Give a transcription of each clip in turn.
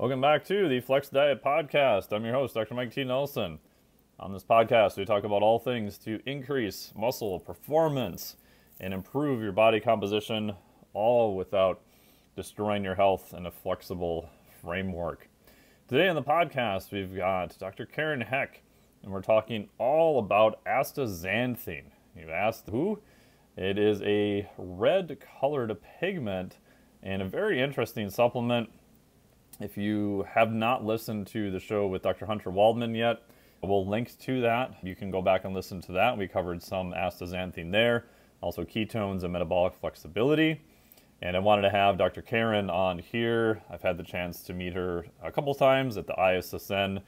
Welcome back to the Flex Diet Podcast. I'm your host, Dr. Mike T. Nelson. On this podcast, we talk about all things to increase muscle performance and improve your body composition, all without destroying your health in a flexible framework. Today on the podcast, we've got Dr. Karen Hecht, and we're talking all about astaxanthin. You've asked who? It is a red-colored pigment and a very interesting supplement. If you have not listened to the show with Dr. Hunter Waldman yet, we'll link to that. You can go back and listen to that. We covered some astaxanthin there, also ketones and metabolic flexibility. And I wanted to have Dr. Karen on here. I've had the chance to meet her a couple times at the ISSN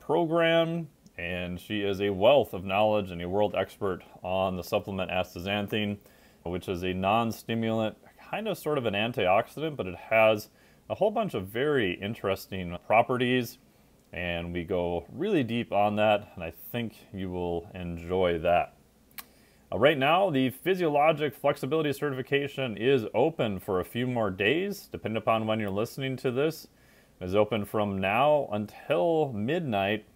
program, and she is a wealth of knowledge and a world expert on the supplement astaxanthin, which is a non-stimulant, kind of sort of an antioxidant, but it has a whole bunch of very interesting properties, and we go really deep on that, and I think you will enjoy that. Right now, the Physiologic Flexibility Certification is open for a few more days, depending upon when you're listening to this. It is open from now until midnight,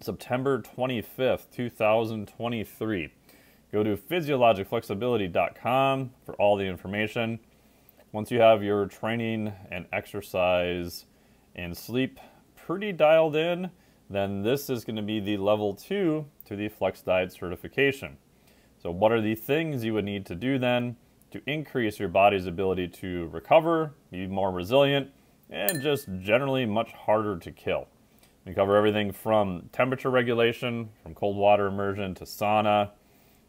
September 25th, 2023. Go to physiologicflexibility.com for all the information. Once you have your training and exercise and sleep pretty dialed in, then this is going to be the level 2 to the Flex Diet Certification. So what are the things you would need to do then to increase your body's ability to recover, be more resilient, and just generally much harder to kill? We cover everything from temperature regulation, from cold water immersion to sauna,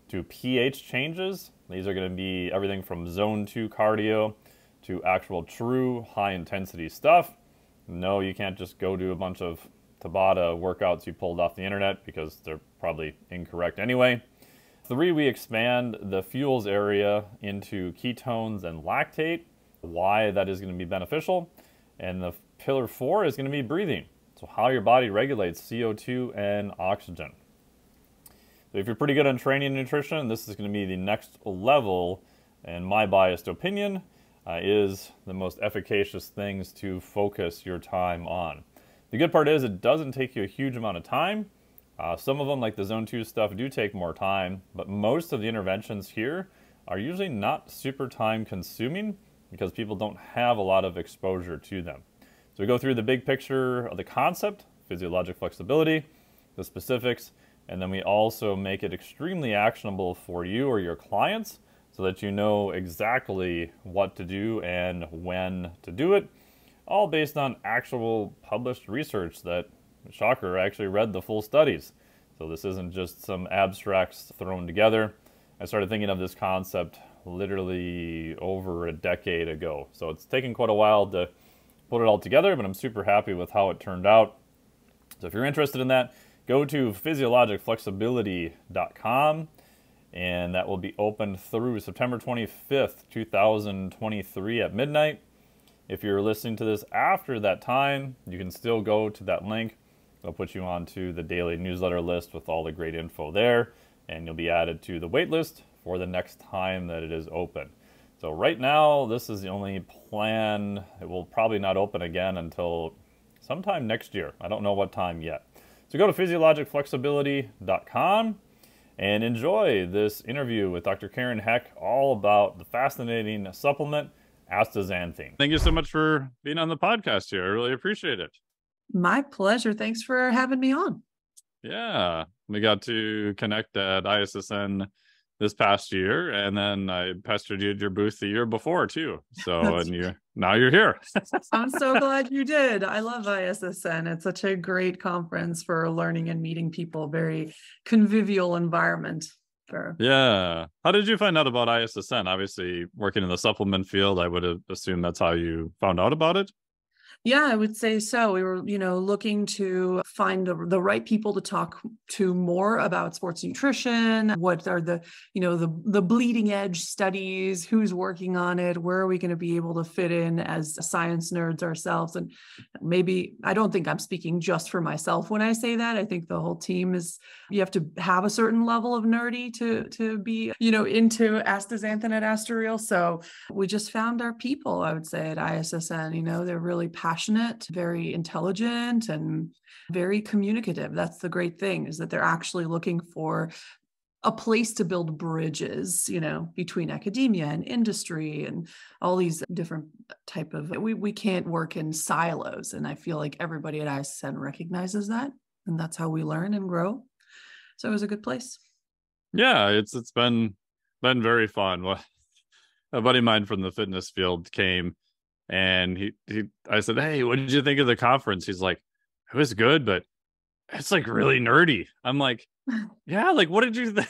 to pH changes. These are going to be everything from Zone 2 cardio to actual true high-intensity stuff. No, you can't just go do a bunch of Tabata workouts you pulled off the internet because they're probably incorrect anyway. 3, we expand the fuels area into ketones and lactate, why that is going to be beneficial. And the pillar 4 is going to be breathing, so how your body regulates CO2 and oxygen. So if you're pretty good on training and nutrition, this is going to be the next level, and my biased opinion is the most efficacious things to focus your time on. The good part is it doesn't take you a huge amount of time. Some of them, like the Zone 2 stuff, do take more time, but most of the interventions here are usually not super time consuming because people don't have a lot of exposure to them. So we go through the big picture of the concept, physiologic flexibility, the specifics, and then we also make it extremely actionable for you or your clients so that you know exactly what to do and when to do it, all based on actual published research that, shocker, I actually read the full studies. So this isn't just some abstracts thrown together. I started thinking of this concept literally over a decade ago. So it's taken quite a while to put it all together, but I'm super happy with how it turned out. So if you're interested in that, go to physiologicflexibility.com, and that will be open through September 25th, 2023 at midnight. If you're listening to this after that time, you can still go to that link. I'll put you onto the daily newsletter list with all the great info there, and you'll be added to the wait list for the next time that it is open. So right now, this is the only plan. It will probably not open again until sometime next year. I don't know what time yet. So go to physiologicflexibility.com and enjoy this interview with Dr. Karen Hecht, all about the fascinating supplement, astaxanthin. Thank you so much for being on the podcast here. I really appreciate it. My pleasure. Thanks for having me on. Yeah, we got to connect at ISSN this past year, and then I pestered you at your booth the year before too. So now you're here. I'm so glad you did. I love ISSN. It's such a great conference for learning and meeting people. Very convivial environment. Sure. Yeah. How did you find out about ISSN? Obviously, working in the supplement field, I would assume that's how you found out about it. Yeah, I would say so. We were, looking to find the right people to talk to more about sports nutrition. What are the bleeding edge studies? Who's working on it? Where are we going to be able to fit in as science nerds ourselves? And maybe, I don't think I'm speaking just for myself when I say that. I think the whole team is, you have to have a certain level of nerdy to be, you know, into astaxanthin at AstaReal. So we just found our people, I would say, at ISSN. You know, they're really passionate, very intelligent, and very communicative. That's the great thing, is that they're actually looking for a place to build bridges, you know, between academia and industry and all these different type of, we can't work in silos. And I feel like everybody at ISSN recognizes that, and that's how we learn and grow. So it was a good place. Yeah. It's been very fun. Well, a buddy of mine from the fitness field came, and I said, "Hey, what did you think of the conference?" He's like, "It was good, but it's like really nerdy." I'm like, "Yeah, like what did you think?"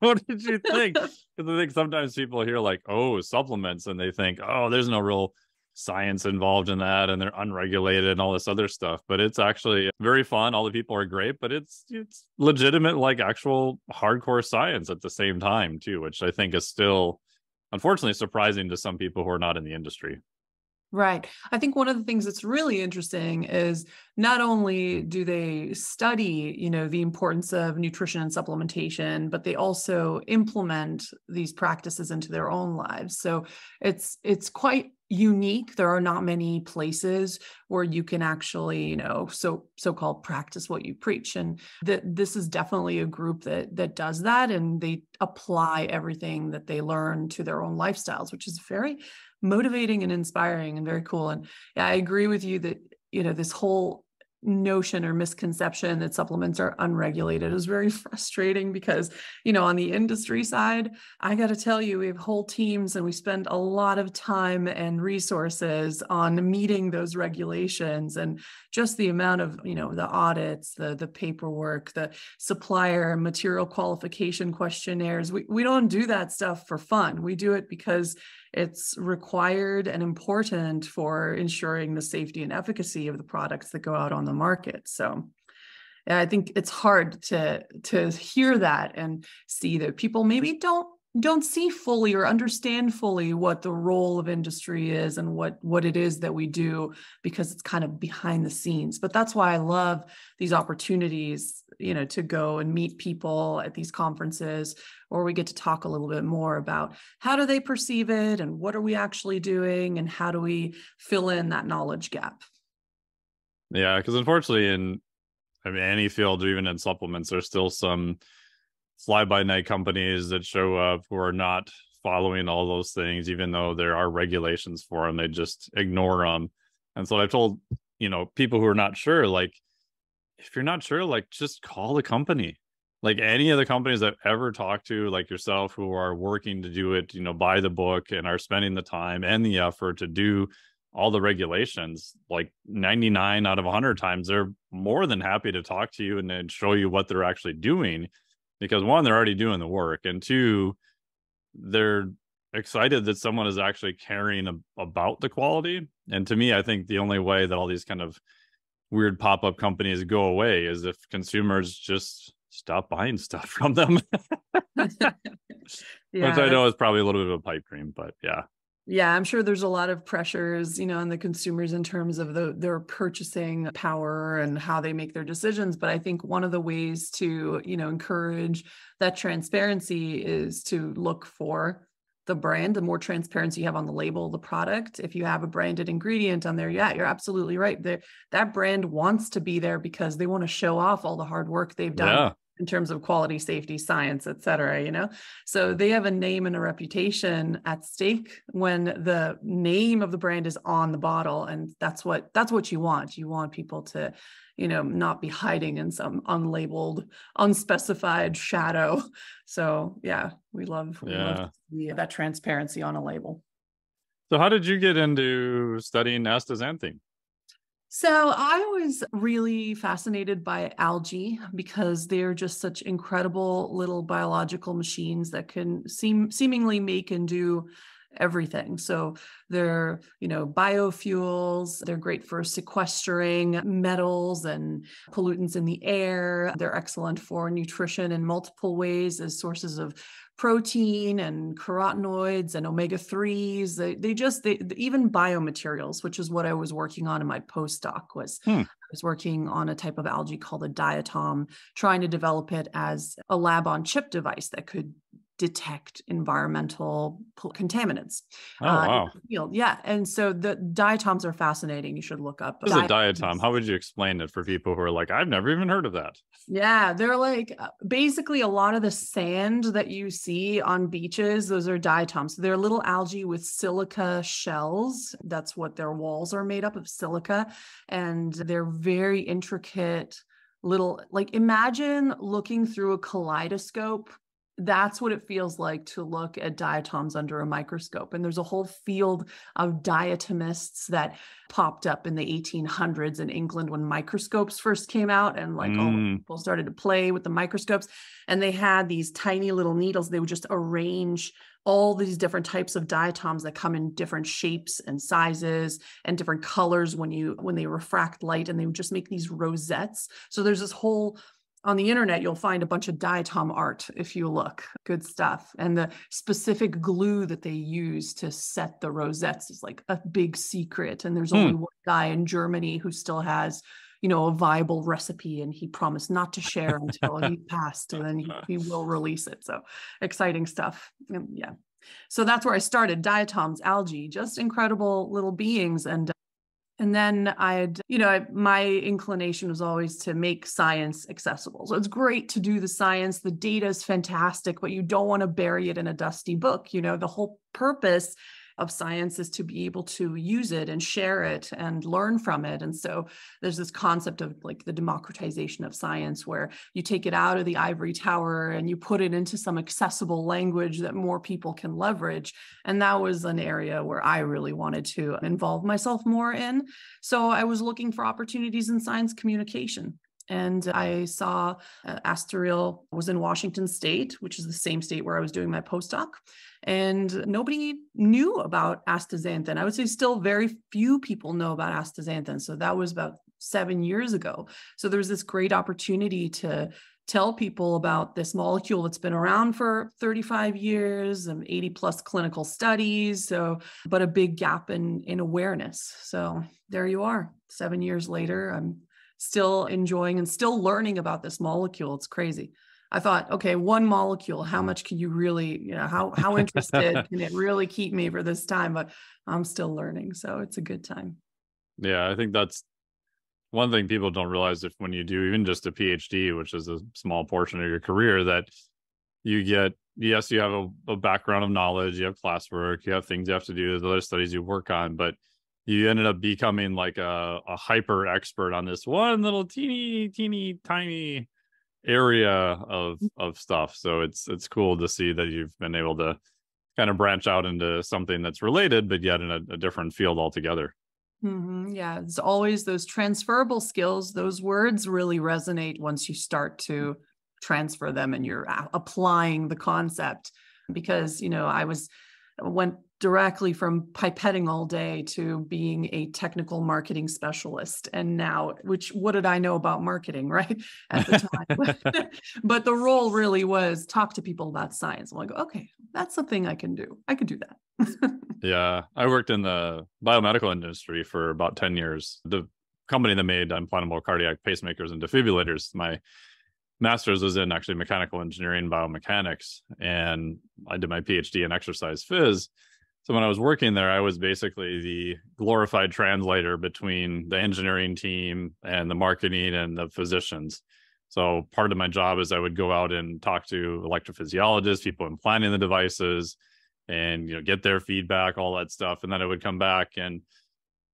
What did you think? Because I think sometimes people hear like, "Oh, supplements," and they think, "Oh, there's no real science involved in that, and they're unregulated and all this other stuff." But it's actually very fun. All the people are great, but it's legitimate, like actual hardcore science at the same time too, which I think is still unfortunately surprising to some people who are not in the industry. Right. I think one of the things that's really interesting is not only do they study, you know, the importance of nutrition and supplementation, but they also implement these practices into their own lives. So it's quite unique. There are not many places where you can actually, you know, so-called practice what you preach. And this is definitely a group that does that, and they apply everything that they learn to their own lifestyles, which is very motivating and inspiring and very cool. And yeah, I agree with you that, you know, this whole notion or misconception that supplements are unregulated is very frustrating because, you know, on the industry side, I got to tell you, we have whole teams and we spend a lot of time and resources on meeting those regulations, and just the amount of, you know, the audits, the paperwork, the supplier material qualification questionnaires. We don't do that stuff for fun. We do it because it's required and important for ensuring the safety and efficacy of the products that go out on the market. So I think it's hard to hear that and see that people maybe don't see fully or understand fully what the role of industry is and what it is that we do, because it's kind of behind the scenes. But that's why I love these opportunities, you know, to go and meet people at these conferences where we get to talk a little bit more about how do they perceive it and what are we actually doing and how do we fill in that knowledge gap. Yeah, because unfortunately in any field, even in supplements, there's still some fly-by-night companies that show up who are not following all those things, even though there are regulations for them. They just ignore them. And so I've told, you know, people who are not sure, like, if you're not sure, like, just call the company. Like any of the companies I've ever talked to, like yourself, who are working to do it, you know, by the book and are spending the time and the effort to do all the regulations, like 99 out of 100 times, they're more than happy to talk to you and then show you what they're actually doing. Because one, they're already doing the work, and two, they're excited that someone is actually caring about the quality. And to me, I think the only way that all these kind of weird pop-up companies go away is if consumers just stop buying stuff from them. Yeah. Which I know is probably a little bit of a pipe dream, but yeah. Yeah, I'm sure there's a lot of pressures, you know, on the consumers in terms of their purchasing power and how they make their decisions. But I think one of the ways to, you know, encourage that transparency is to look for the brand. The more transparency you have on the label of the product, if you have a branded ingredient on there, yeah, you're absolutely right. That brand wants to be there because they want to show off all the hard work they've done. Yeah. In terms of quality, safety, science, et cetera, you know, so they have a name and a reputation at stake when the name of the brand is on the bottle. And that's what you want. You want people to, you know, not be hiding in some unlabeled, unspecified shadow. So yeah, we love that transparency on a label. So how did you get into studying astaxanthin? So I was really fascinated by algae because they're just such incredible little biological machines that can seemingly make and do everything. So they're, you know, biofuels, they're great for sequestering metals and pollutants in the air. They're excellent for nutrition in multiple ways as sources of protein and carotenoids and omega-3s. They even biomaterials, which is what I was working on in my postdoc, was I was working on a type of algae called a diatom, trying to develop it as a lab-on-chip device that could detect environmental contaminants. Oh, wow. Field. Yeah. And so the diatoms are fascinating. You should look up. What is a diatom? How would you explain it for people who are like, I've never even heard of that? Yeah. They're like, basically a lot of the sand that you see on beaches, those are diatoms. They're little algae with silica shells. That's what their walls are made up of, silica. And they're very intricate little, like imagine looking through a kaleidoscope. That's what it feels like to look at diatoms under a microscope. And there's a whole field of diatomists that popped up in the 1800s in England when microscopes first came out, and like all the people started to play with the microscopes, and they had these tiny little needles. They would just arrange all these different types of diatoms that come in different shapes and sizes and different colors when they refract light, and they would just make these rosettes. So there's this whole, on the internet, you'll find a bunch of diatom art if you look. Good stuff. And the specific glue that they use to set the rosettes is like a big secret. And there's only one guy in Germany who still has, you know, a viable recipe, and he promised not to share until he passed, and then he will release it. So exciting stuff. And yeah. So that's where I started. Diatoms, algae, just incredible little beings. And then my inclination was always to make science accessible. So it's great to do the science. The data is fantastic, but you don't want to bury it in a dusty book. You know, the whole purpose of science is to be able to use it and share it and learn from it. And so there's this concept of like the democratization of science, where you take it out of the ivory tower and you put it into some accessible language that more people can leverage. And that was an area where I really wanted to involve myself more in. So I was looking for opportunities in science communication. And I saw AstaReal was in Washington State, which is the same state where I was doing my postdoc. And nobody knew about astaxanthin. I would say still very few people know about astaxanthin. So that was about 7 years ago. So there was this great opportunity to tell people about this molecule that's been around for 35 years and 80 plus clinical studies. So, but a big gap in awareness. So there you are. 7 years later, I'm still enjoying and still learning about this molecule. It's crazy. I thought, okay, one molecule, how much can you really, you know, how interested can it really keep me for this time? But I'm still learning. So it's a good time. Yeah. I think that's one thing people don't realize, if when you do even just a PhD, which is a small portion of your career, that you get, yes, you have a background of knowledge, you have classwork, you have things you have to do, there's other studies you work on, but you ended up becoming like a hyper expert on this one little teeny tiny area of stuff. So it's cool to see that you've been able to kind of branch out into something that's related, but yet in a different field altogether. Mm-hmm. Yeah, it's always those transferable skills. Those words really resonate once you start to transfer them and you're applying the concept. Because, you know, I went directly from pipetting all day to being a technical marketing specialist. And now, what did I know about marketing, right? At the time. But the role really was talk to people about science. I'm like, okay, that's something I can do. I could do that. Yeah. I worked in the biomedical industry for about 10 years. The company that made implantable cardiac pacemakers and defibrillators, my master's was in actually mechanical engineering, biomechanics. And I did my PhD in exercise phys. So when I was working there, I was basically the glorified translator between the engineering team and the marketing and the physicians. So part of my job is I would go out and talk to electrophysiologists, people implanting the devices, and, you know, get their feedback, all that stuff. And then I would come back and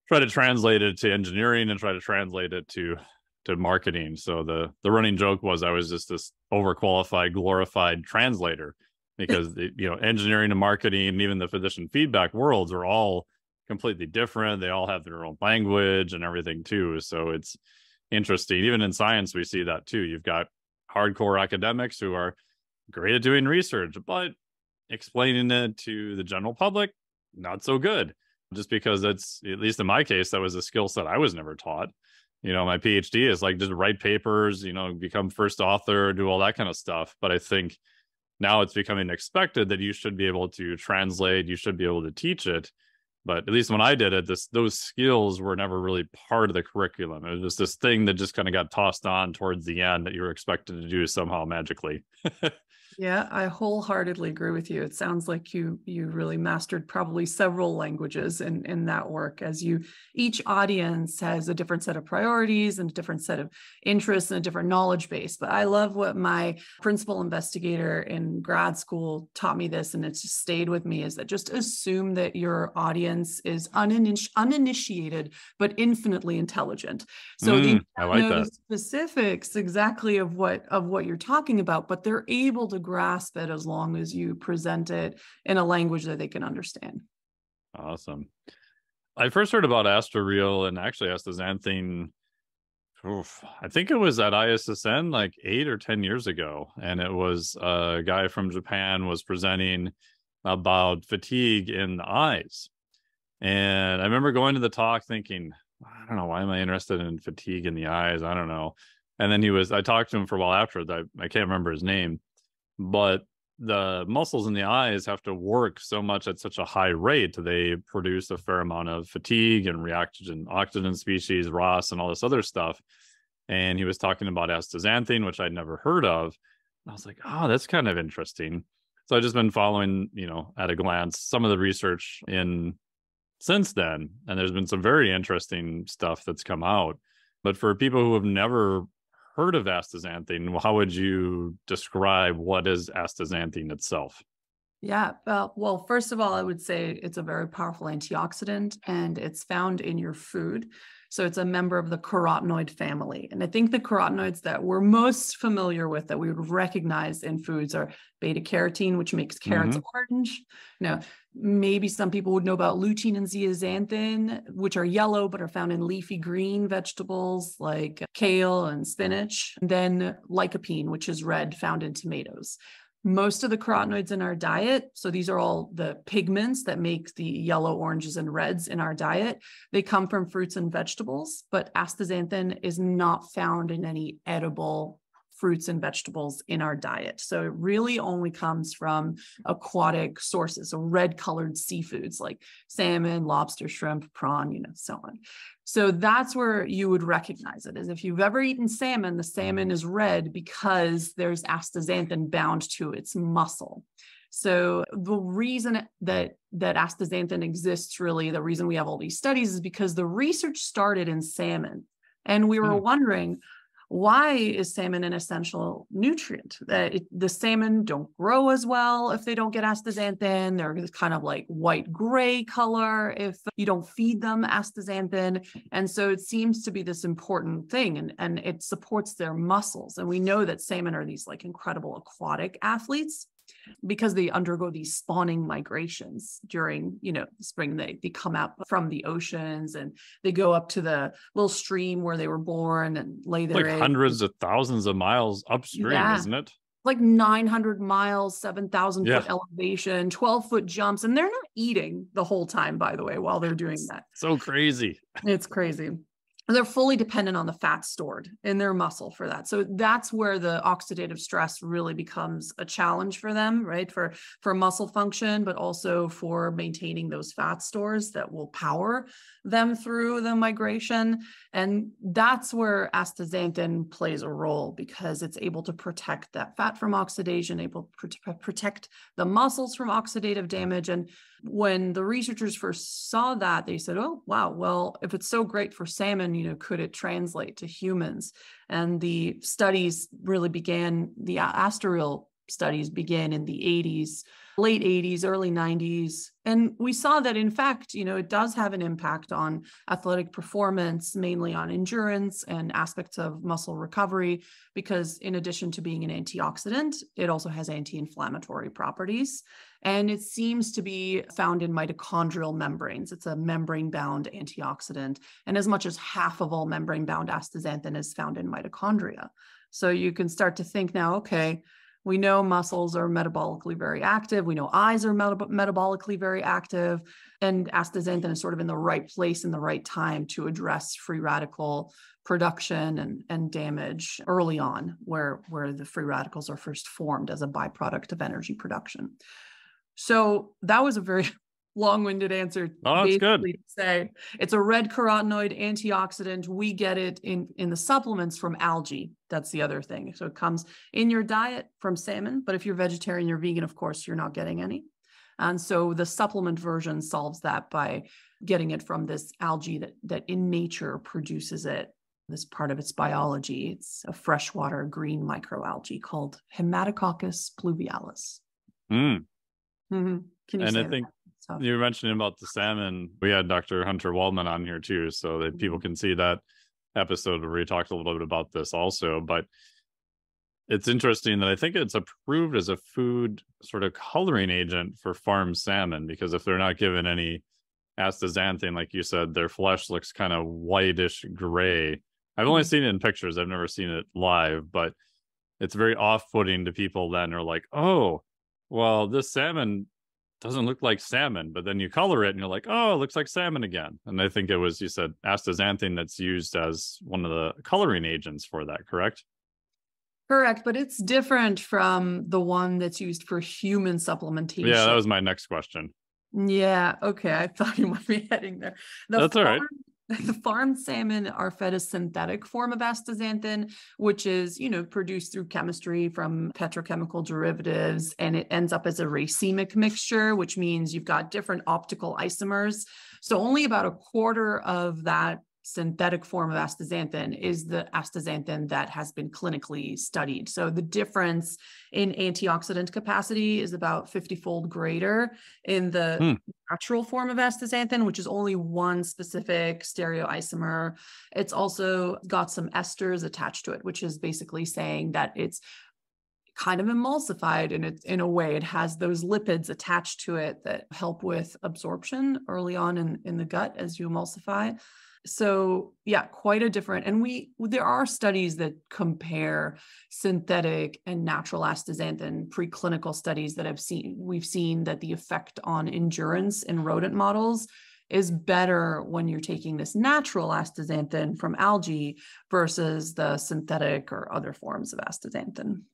try to translate it to engineering and try to translate it to marketing. So the running joke was I was just this overqualified, glorified translator. Because, you know, engineering and marketing and even the physician feedback worlds are all completely different. They all have their own language and everything too. So it's interesting. Even in science, we see that too. You've got hardcore academics who are great at doing research, but explaining it to the general public, not so good. Just because that's, at least in my case, that was a skill set I was never taught. You know, my PhD is like just write papers, you know, become first author, do all that kind of stuff. But I think now it's becoming expected that you should be able to translate, you should be able to teach it. But at least when I did it, those skills were never really part of the curriculum. It was just this thing that just kind of got tossed on towards the end that you were expected to do somehow magically. Yeah, I wholeheartedly agree with you. It sounds like you really mastered probably several languages in that work, as each audience has a different set of priorities and a different set of interests and a different knowledge base. But I love what my principal investigator in grad school taught me this, and it's just stayed with me, is that just assume that your audience is uninitiated, but infinitely intelligent. So I like that. The specifics exactly of what you're talking about, but they're able to grasp it as long as you present it in a language that they can understand. Awesome. I first heard about AstaReal and actually astaxanthin, I think it was at ISSN like 8 or 10 years ago. And it was a guy from Japan was presenting about fatigue in the eyes. And I remember going to the talk thinking, I don't know, why am I interested in fatigue in the eyes? I don't know. And then I talked to him for a while after that. I can't remember his name. But the muscles in the eyes have to work so much at such a high rate. They produce a fair amount of fatigue and reactogen, oxygen species, ROS, and all this other stuff. And he was talking about astaxanthin, which I'd never heard of. And I was like, oh, that's kind of interesting. So I've just been following, at a glance, some of the research since then. And there's been some very interesting stuff that's come out. But for people who have never heard of astaxanthin, how would you describe what is astaxanthin itself? Yeah, well, first of all, I would say it's a very powerful antioxidant, and it's found in your food. So it's a member of the carotenoid family. And I think the carotenoids that we're most familiar with that we would recognize in foods are beta carotene, which makes carrots orange. Now, maybe some people would know about lutein and zeaxanthin, which are yellow, but are found in leafy green vegetables like kale and spinach. And then lycopene, which is red, found in tomatoes. Most of the carotenoids in our diet, so these are all the pigments that make the yellow, oranges, and reds in our diet, they come from fruits and vegetables, but astaxanthin is not found in any edible fruits and vegetables in our diet. So it really only comes from aquatic sources, so red-colored seafoods like salmon, lobster, shrimp, prawn, so on. So that's where you would recognize it, is if you've ever eaten salmon, the salmon is red because there's astaxanthin bound to its muscle. So the reason that astaxanthin exists, really, the reason we have all these studies, is because the research started in salmon. And we were wondering, why is salmon an essential nutrient? The salmon don't grow as well if they don't get astaxanthin. They're kind of like white-gray color if you don't feed them astaxanthin. And so it seems to be this important thing, and it supports their muscles. And we know that salmon are these like incredible aquatic athletes, because they undergo these spawning migrations during, spring. They come out from the oceans and they go up to the little stream where they were born and lay their eggs. Like hundreds of thousands of miles upstream, isn't it? Like 900 miles, 7,000 foot elevation, 12-foot jumps. And they're not eating the whole time, by the way, while they're doing that. So crazy. It's crazy. They're fully dependent on the fat stored in their muscle for that. So that's where the oxidative stress really becomes a challenge for them, right? For muscle function, but also for maintaining those fat stores that will power them through the migration. And that's where astaxanthin plays a role, because it's able to protect that fat from oxidation, able to protect the muscles from oxidative damage. And when the researchers first saw that, they said, oh, wow, well, if it's so great for salmon, could it translate to humans? And the studies really began, the AstaReal studies began in the 80s, late 80s, early 90s. And we saw that, in fact, it does have an impact on athletic performance, mainly on endurance and aspects of muscle recovery, because in addition to being an antioxidant, it also has anti-inflammatory properties. And it seems to be found in mitochondrial membranes. It's a membrane-bound antioxidant. And as much as half of all membrane-bound astaxanthin is found in mitochondria. So you can start to think now, okay, We know muscles are metabolically very active. We know eyes are metabolically very active. And astaxanthin is sort of in the right place in the right time to address free radical production and damage early on, where the free radicals are first formed as a byproduct of energy production. So that was a very long-winded answer. Oh, that's good. To say it's a red carotenoid antioxidant. We get it in the supplements from algae. That's the other thing. So it comes in your diet from salmon, but if you're vegetarian, you're vegan, of course, you're not getting any. And so the supplement version solves that by getting it from this algae that in nature produces it. This part of its biology, it's a freshwater green microalgae called Hematococcus pluvialis. Mm. Mm-hmm. Can you and say I think that? You were mentioning about the salmon. We had Dr. Hunter Waldman on here too, so that people can see that episode where we talked a little bit about this also. But it's interesting that I think it's approved as a food sort of coloring agent for farmed salmon, because if they're not given any astaxanthin, like you said, their flesh looks kind of whitish gray. I've only seen it in pictures. I've never seen it live, but it's very off-putting to people then are like, oh, well, this salmon doesn't look like salmon, but then you color it and you're like, oh, it looks like salmon again. And I think it was, you said, astaxanthin that's used as one of the coloring agents for that, correct? Correct, but it's different from the one that's used for human supplementation. Yeah, that was my next question. Yeah, okay. I thought you might be heading there. That's all right. The farmed salmon are fed a synthetic form of astaxanthin, which is, you know, produced through chemistry from petrochemical derivatives, and it ends up as a racemic mixture, which means you've got different optical isomers. So only about a quarter of that synthetic form of astaxanthin is the astaxanthin that has been clinically studied. So the difference in antioxidant capacity is about 50-fold greater in the natural form of astaxanthin, which is only one specific stereoisomer. It's also got some esters attached to it, which is basically saying that it's kind of emulsified in a way. It has those lipids attached to it that help with absorption early on in the gut as you emulsify. So yeah, quite a different, and there are studies that compare synthetic and natural astaxanthin, preclinical studies that we've seen that the effect on endurance in rodent models is better when you're taking this natural astaxanthin from algae versus the synthetic or other forms of astaxanthin.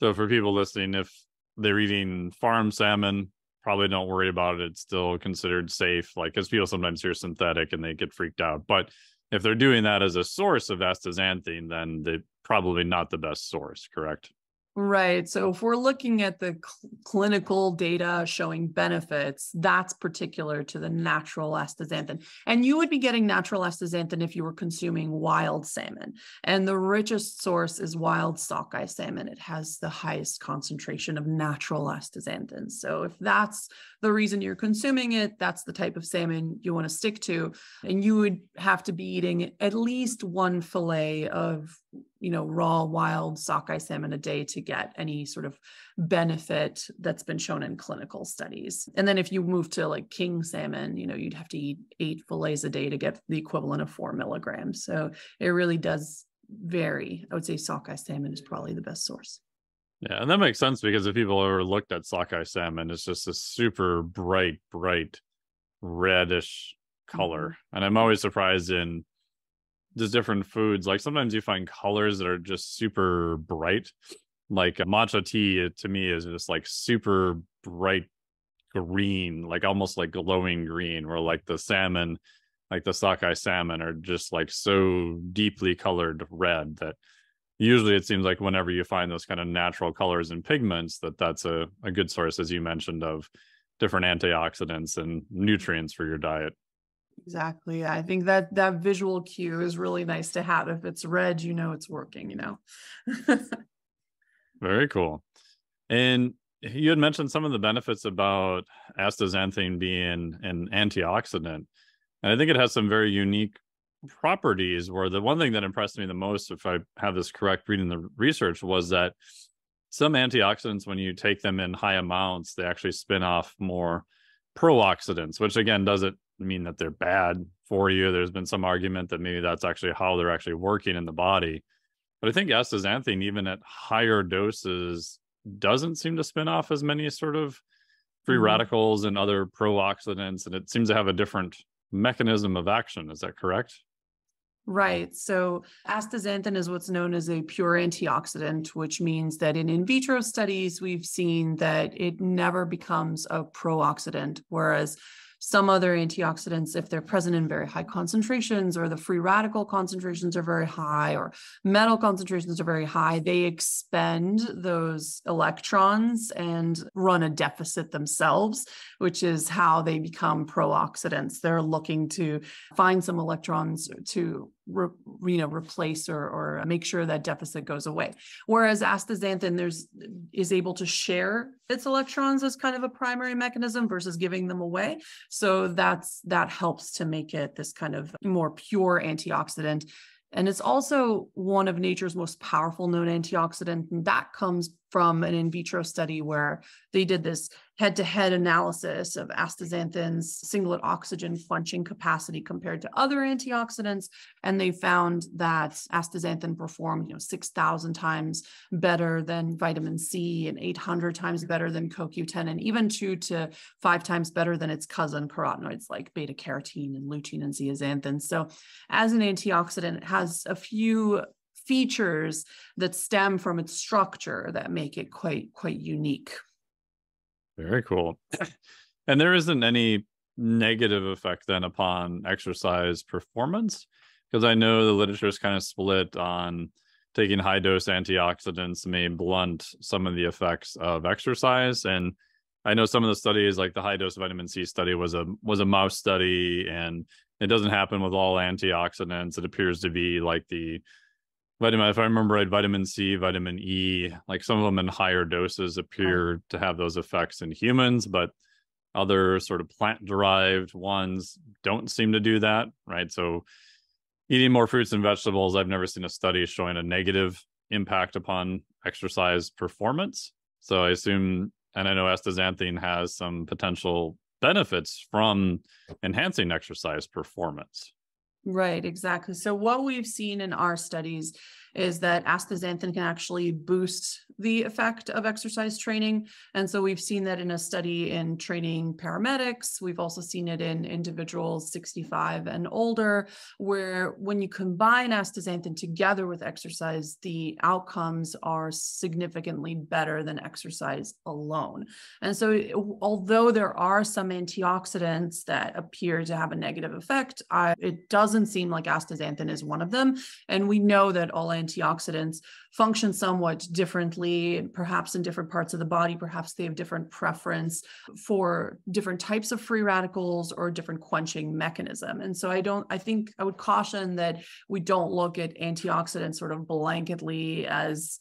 So for people listening, if they're eating farm salmon, probably don't worry about it. It's still considered safe, like, because people sometimes hear synthetic and they get freaked out. But if they're doing that as a source of astaxanthin, then they're probably not the best source, correct? Right. So if we're looking at the clinical data showing benefits, that's particular to the natural astaxanthin. And you would be getting natural astaxanthin if you were consuming wild salmon. And the richest source is wild sockeye salmon. It has the highest concentration of natural astaxanthin. So if that's the reason you're consuming it, that's the type of salmon you want to stick to. And you would have to be eating at least one fillet of, you know, raw wild sockeye salmon a day to get any sort of benefit that's been shown in clinical studies. And then if you move to like king salmon, you know, you'd have to eat 8 fillets a day to get the equivalent of 4 milligrams. So it really does vary. I would say sockeye salmon is probably the best source. Yeah. And that makes sense, because if people ever looked at sockeye salmon, it's just a super bright reddish color. And I'm always surprised in just different foods. Like sometimes you find colors that are just super bright. Like a matcha tea to me is just like super bright green, like almost like glowing green, where like the salmon, like the sockeye salmon, are just like so deeply colored red that usually it seems like whenever you find those kind of natural colors and pigments, that's a good source, as you mentioned, of different antioxidants and nutrients for your diet. Exactly. I think that visual cue is really nice to have. If it's red, you know it's working, you know. Very cool. And you had mentioned some of the benefits about astaxanthin being an antioxidant. And I think it has some very unique properties, where the one thing that impressed me the most, if I have this correct reading the research, was that some antioxidants, when you take them in high amounts, they actually spin off more pro-oxidants, which again doesn't mean that they're bad for you. There's been some argument that maybe that's actually how they're actually working in the body. But I think astaxanthin, even at higher doses, doesn't seem to spin off as many sort of free radicals and other pro-oxidants, and it seems to have a different mechanism of action. Is that correct? Right. So astaxanthin is what's known as a pure antioxidant, which means that in vitro studies, we've seen that it never becomes a pro-oxidant, whereas some other antioxidants, if they're present in very high concentrations, or the free radical concentrations are very high, or metal concentrations are very high, they expend those electrons and run a deficit themselves, which is how they become pro-oxidants. They're looking to find some electrons to replace or make sure that deficit goes away. Whereas astaxanthin is able to share its electrons as kind of a primary mechanism versus giving them away. So that helps to make it this kind of more pure antioxidant. And it's also one of nature's most powerful known antioxidant. And that comes from an in vitro study where they did this head-to-head analysis of astaxanthin's singlet oxygen quenching capacity compared to other antioxidants. And they found that astaxanthin performed 6,000 times better than vitamin C and 800 times better than CoQ10, and even 2 to 5 times better than its cousin carotenoids like beta carotene and lutein and zeaxanthin. So as an antioxidant, it has a few features that stem from its structure that make it quite unique. Very cool. And there isn't any negative effect then upon exercise performance? Because I know the literature is kind of split on taking high dose antioxidants may blunt some of the effects of exercise. And I know some of the studies, like the high dose vitamin C study, was a mouse study, and it doesn't happen with all antioxidants. It appears to be like the vitamin, if I remember right, vitamin C, vitamin E, like some of them in higher doses appear to have those effects in humans, but other sort of plant-derived ones don't seem to do that, right? So eating more fruits and vegetables, I've never seen a study showing a negative impact upon exercise performance. So I assume, and I know astaxanthin has some potential benefits from enhancing exercise performance. Right, exactly. So what we've seen in our studies is that astaxanthin can actually boost the effect of exercise training. And so we've seen that in a study in training paramedics. We've also seen it in individuals 65 and older, where when you combine astaxanthin together with exercise, the outcomes are significantly better than exercise alone. And so although there are some antioxidants that appear to have a negative effect, it doesn't seem like astaxanthin is one of them. And we know that all antioxidants function somewhat differently, perhaps in different parts of the body. Perhaps they have different preference for different types of free radicals or different quenching mechanism. And so I think I would caution that we don't look at antioxidants sort of blanketly as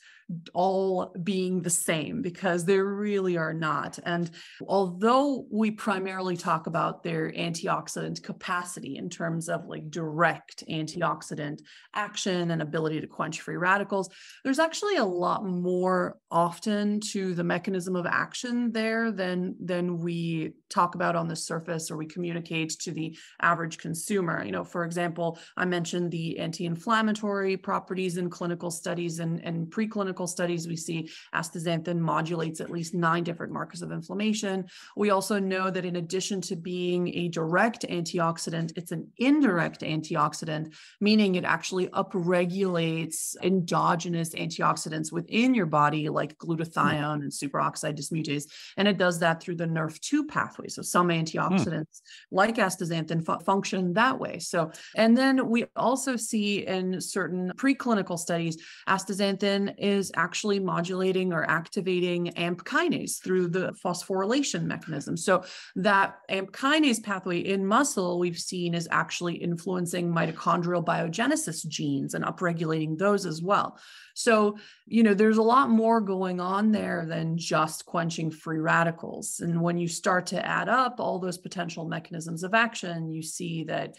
all being the same, because they really are not. And although we primarily talk about their antioxidant capacity in terms of like direct antioxidant action and ability to quench free radicals, there's actually a lot more often to the mechanism of action there than we talk about on the surface, or we communicate to the average consumer. For example, I mentioned the anti-inflammatory properties in clinical studies and preclinical studies. We see astaxanthin modulates at least 9 different markers of inflammation. We also know that in addition to being a direct antioxidant, it's an indirect antioxidant, meaning it actually upregulates endogenous antioxidants within your body, like glutathione and superoxide dismutase. And it does that through the Nrf2 pathway. So some antioxidants like astaxanthin function that way. So, and then we also see in certain preclinical studies, astaxanthin is actually modulating or activating AMP kinase through the phosphorylation mechanism. So that AMP kinase pathway in muscle, we've seen, is actually influencing mitochondrial biogenesis genes and upregulating those as well. So, there's a lot more going on there than just quenching free radicals. And when you start to add up all those potential mechanisms of action, you see that,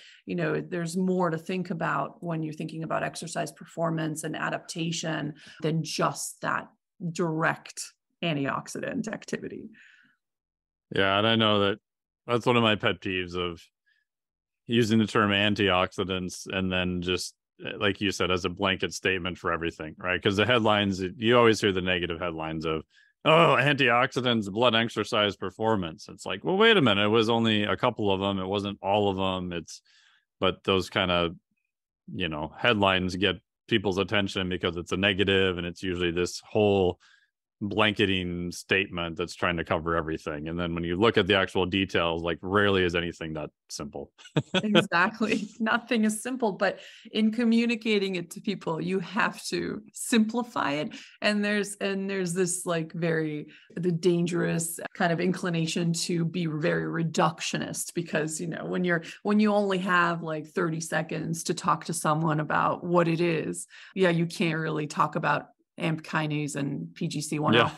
there's more to think about when you're thinking about exercise performance and adaptation than just that direct antioxidant activity. Yeah. And I know that's one of my pet peeves of using the term antioxidants and then just like you said, as a blanket statement for everything, right? Because the headlines, you always hear the negative headlines of, oh, antioxidants, blood, exercise, performance. It's like, well, wait a minute. It was only a couple of them. It wasn't all of them. But those kind of, you know, headlines get people's attention because it's a negative, and it's usually this whole blanketing statement that's trying to cover everything. And then when you look at the actual details, like rarely is anything that simple. Exactly. Nothing is simple, but in communicating it to people, you have to simplify it. And there's this like the dangerous kind of inclination to be very reductionist, because, you know, when you only have like 30 seconds to talk to someone about what it is, yeah, you can't really talk about AMP kinase and PGC-1. Yeah.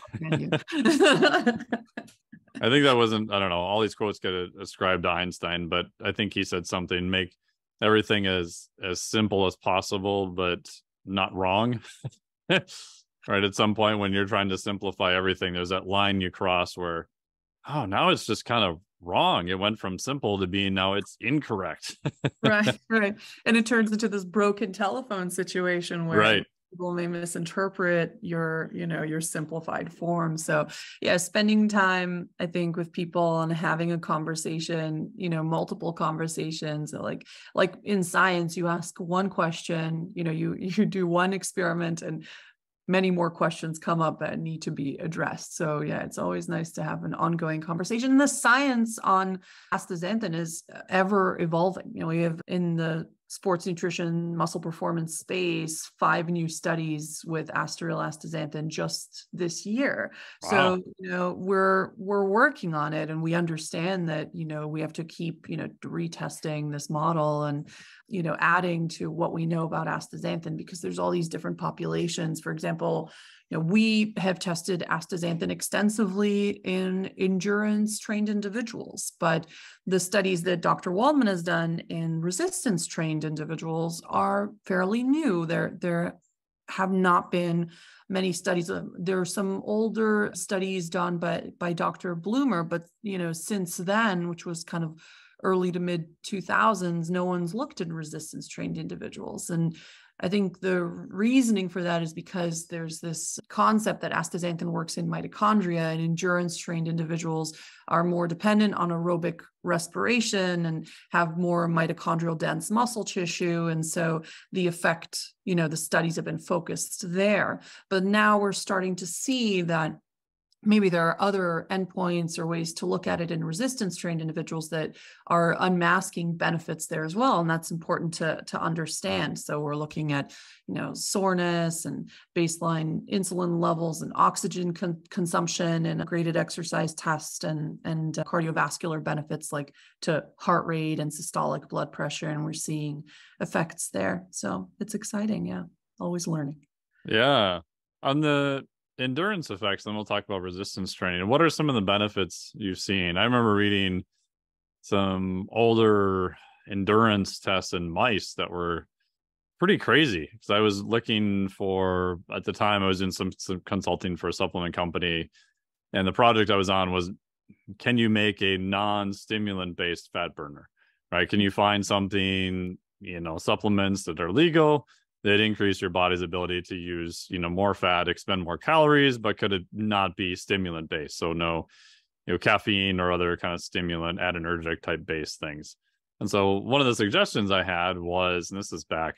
I think that wasn't, I don't know, all these quotes get ascribed to Einstein, but I think he said something, make everything as simple as possible, but not wrong. Right. At some point when you're trying to simplify everything, there's that line you cross where, oh, now it's just kind of wrong. It went from simple to being now it's incorrect. Right. And it turns into this broken telephone situation where people may misinterpret your simplified form. So yeah, spending time, I think, with people and having a conversation, you know, multiple conversations, like in science, you ask one question, you know, you do one experiment and many more questions come up that need to be addressed. So yeah, it's always nice to have an ongoing conversation. And the science on astaxanthin is ever evolving. You know, we have in the sports nutrition, muscle performance space, 5 new studies with AstaReal astaxanthin just this year. Wow. So, you know, we're working on it, and we understand that, you know, we have to keep, you know, retesting this model and, you know, adding to what we know about astaxanthin, because there's all these different populations. For example, you know, we have tested astaxanthin extensively in endurance-trained individuals, but the studies that Dr. Waldman has done in resistance-trained individuals are fairly new. There have not been many studies. There are some older studies done by Dr. Bloomer, but, you know, since then, which was kind of early to mid-2000s, no one's looked at resistance-trained individuals. And I think the reasoning for that is because there's this concept that astaxanthin works in mitochondria, and endurance-trained individuals are more dependent on aerobic respiration and have more mitochondrial dense muscle tissue. And so the effect, you know, the studies have been focused there. But now we're starting to see that maybe there are other endpoints or ways to look at it in resistance-trained individuals that are unmasking benefits there as well. And that's important to understand. So we're looking at, you know, soreness and baseline insulin levels and oxygen consumption and a graded exercise test and cardiovascular benefits like to heart rate and systolic blood pressure. And we're seeing effects there. So it's exciting. Yeah. Always learning. Yeah. On the endurance effects, then we'll talk about resistance training. What are some of the benefits you've seen? I remember reading some older endurance tests in mice that were pretty crazy, because I was looking for, at the time I was in some consulting for a supplement company, and the project I was on was, can you make a non-stimulant based fat burner, right? Can you find something, you know, supplements that are legal that increase your body's ability to use, you know, more fat, expend more calories, but could it not be stimulant based? So no, you know, caffeine or other kind of stimulant, adrenergic type based things. And so one of the suggestions I had was, and this is back,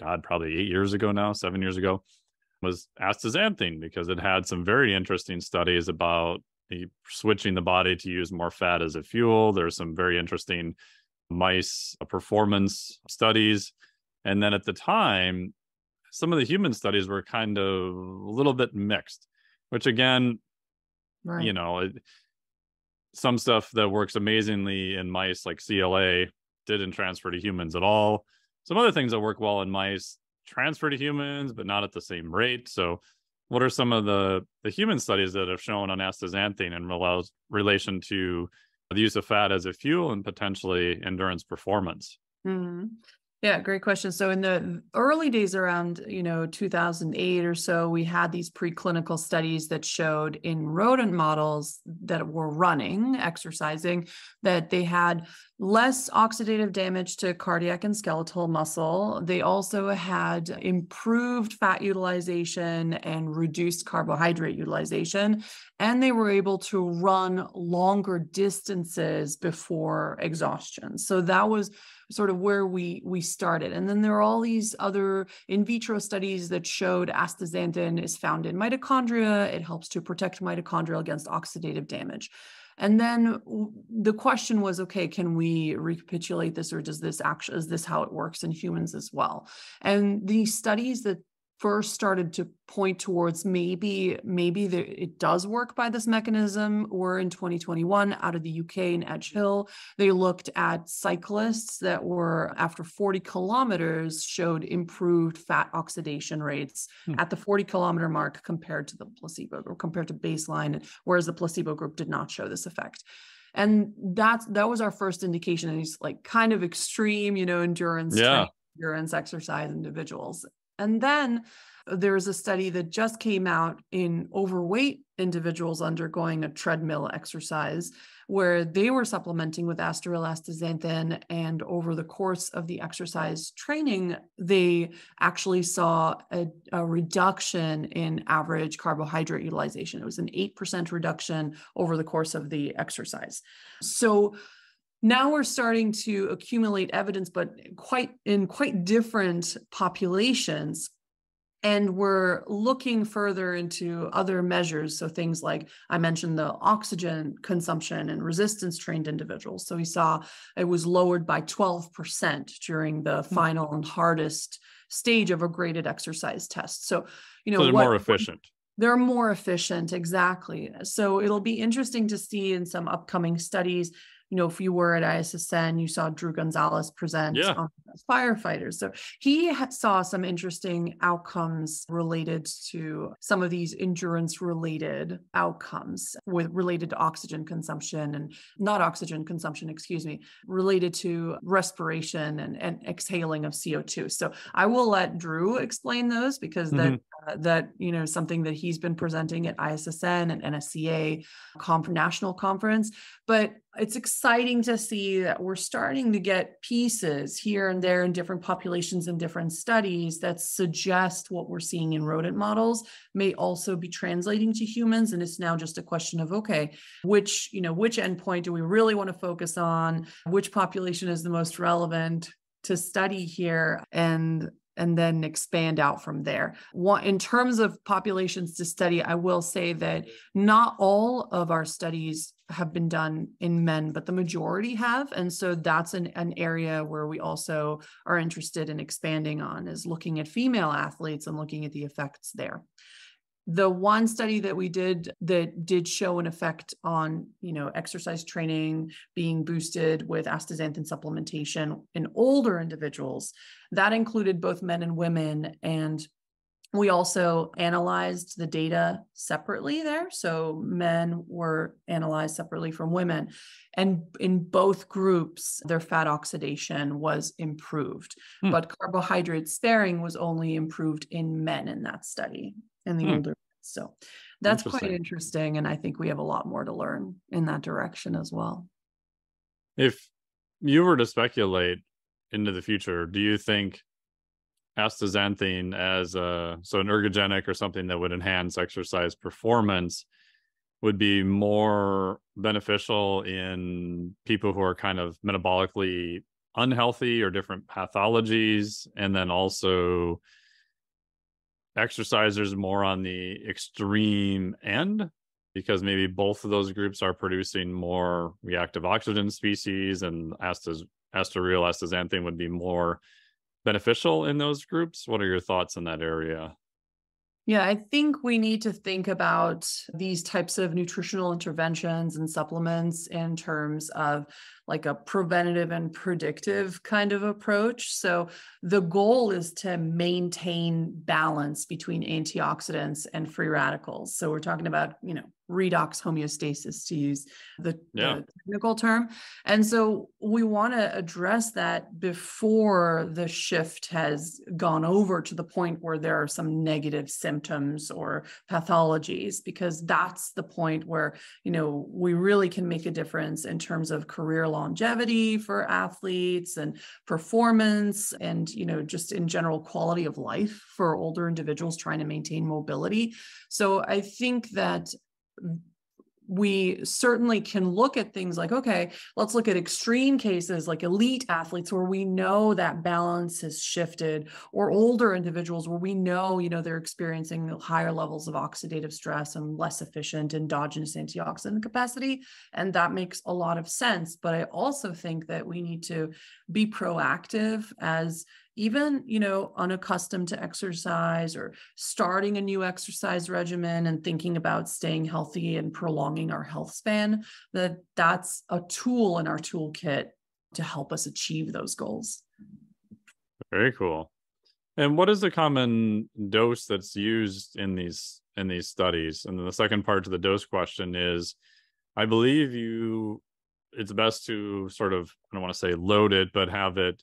God, probably 7 years ago, was astaxanthin, because it had some very interesting studies about switching the body to use more fat as a fuel. There's some very interesting mice performance studies. And then at the time, some of the human studies were kind of a little bit mixed, which again, right, you know, some stuff that works amazingly in mice, like CLA, didn't transfer to humans at all. Some other things that work well in mice transfer to humans, but not at the same rate. So what are some of the human studies that have shown on astaxanthin in relation to the use of fat as a fuel and potentially endurance performance? Mm-hmm. Yeah, great question. So in the early days around, you know, 2008 or so, we had these preclinical studies that showed in rodent models that were running, exercising, that they had less oxidative damage to cardiac and skeletal muscle. They also had improved fat utilization and reduced carbohydrate utilization, and they were able to run longer distances before exhaustion. So that was sort of where we started. And then there are all these other in vitro studies that showed astaxanthin is found in mitochondria. It helps to protect mitochondria against oxidative damage. And then the question was, okay, can we recapitulate this, or does this actually, is this how it works in humans as well? And the studies that first started to point towards maybe it does work by this mechanism, or in 2021 out of the UK in Edge Hill, they looked at cyclists that were after 40 kilometers showed improved fat oxidation rates at the 40-kilometer mark compared to the placebo group, compared to baseline, whereas the placebo group did not show this effect. And that was our first indication. And it's like kind of extreme, you know, endurance, training, endurance exercise individuals. And then there is a study that just came out in overweight individuals undergoing a treadmill exercise, where they were supplementing with AstaReal astaxanthin, and over the course of the exercise training, they actually saw a reduction in average carbohydrate utilization. It was an 8% reduction over the course of the exercise. So now we're starting to accumulate evidence, but in quite different populations. And we're looking further into other measures. So things like I mentioned the oxygen consumption and resistance trained individuals. So we saw it was lowered by 12% during the final and hardest stage of a graded exercise test. So, you know, so they're more efficient. They're more efficient. Exactly. So it'll be interesting to see in some upcoming studies. You know, if you were at ISSN, you saw Drew Gonzalez present on firefighters. So he saw some interesting outcomes related to some of these endurance-related outcomes with related to oxygen consumption and not oxygen consumption, excuse me, related to respiration and exhaling of CO2. So I will let Drew explain those, because that you know, something that he's been presenting at ISSN and NSCA national conference, but it's exciting to see that we're starting to get pieces here and there in different populations and different studies that suggest what we're seeing in rodent models may also be translating to humans. And it's now just a question of, okay, which endpoint do we really want to focus on? Which population is the most relevant to study here? And then expand out from there. In terms of populations to study, I will say that not all of our studies have been done in men, but the majority have. And so that's an area where we also are interested in expanding on, is looking at female athletes and looking at the effects there. The one study that we did that did show an effect on, you know, exercise training being boosted with astaxanthin supplementation in older individuals, that included both men and women. And we also analyzed the data separately there. So men were analyzed separately from women. And in both groups, their fat oxidation was improved, but carbohydrate sparing was only improved in men in that study, in the older. So that's quite interesting. And I think we have a lot more to learn in that direction as well. If you were to speculate into the future, do you think astaxanthin as an ergogenic or something that would enhance exercise performance would be more beneficial in people who are kind of metabolically unhealthy or different pathologies, and then also exercisers more on the extreme end, because maybe both of those groups are producing more reactive oxygen species, and AstaReal astaxanthin would be more beneficial in those groups? What are your thoughts in that area? Yeah, I think we need to think about these types of nutritional interventions and supplements in terms of like a preventative and predictive kind of approach. So the goal is to maintain balance between antioxidants and free radicals. So we're talking about, you know, redox homeostasis, to use the technical term. And so we want to address that before the shift has gone over to the point where there are some negative symptoms or pathologies, because that's the point where, you know, we really can make a difference in terms of career longevity for athletes and performance and, you know, just in general quality of life for older individuals trying to maintain mobility. So I think that we certainly can look at things like, okay, let's look at extreme cases like elite athletes where we know that balance has shifted, or older individuals where we know, you know, they're experiencing higher levels of oxidative stress and less efficient endogenous antioxidant capacity. And that makes a lot of sense. But I also think that we need to be proactive as even, you know, unaccustomed to exercise or starting a new exercise regimen and thinking about staying healthy and prolonging our health span, that's a tool in our toolkit to help us achieve those goals. Very cool. And what is the common dose that's used in these studies? And then the second part to the dose question is, I believe it's best to sort of, I don't want to say load it, but have it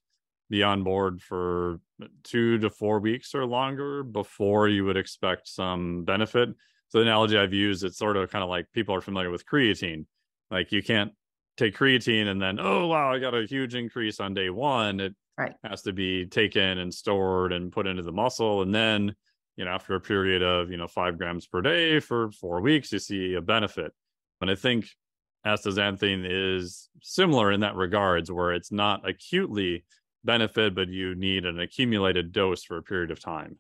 be on board for 2 to 4 weeks or longer before you would expect some benefit. So the analogy I've used, it's sort of kind of like people are familiar with creatine. Like you can't take creatine and then, oh, wow, I got a huge increase on day one. It has to be taken and stored and put into the muscle. And then, you know, after a period of, you know, 5 grams per day for 4 weeks, you see a benefit. And I think astaxanthin is similar in that regards, where it's not acutely benefit, but you need an accumulated dose for a period of time.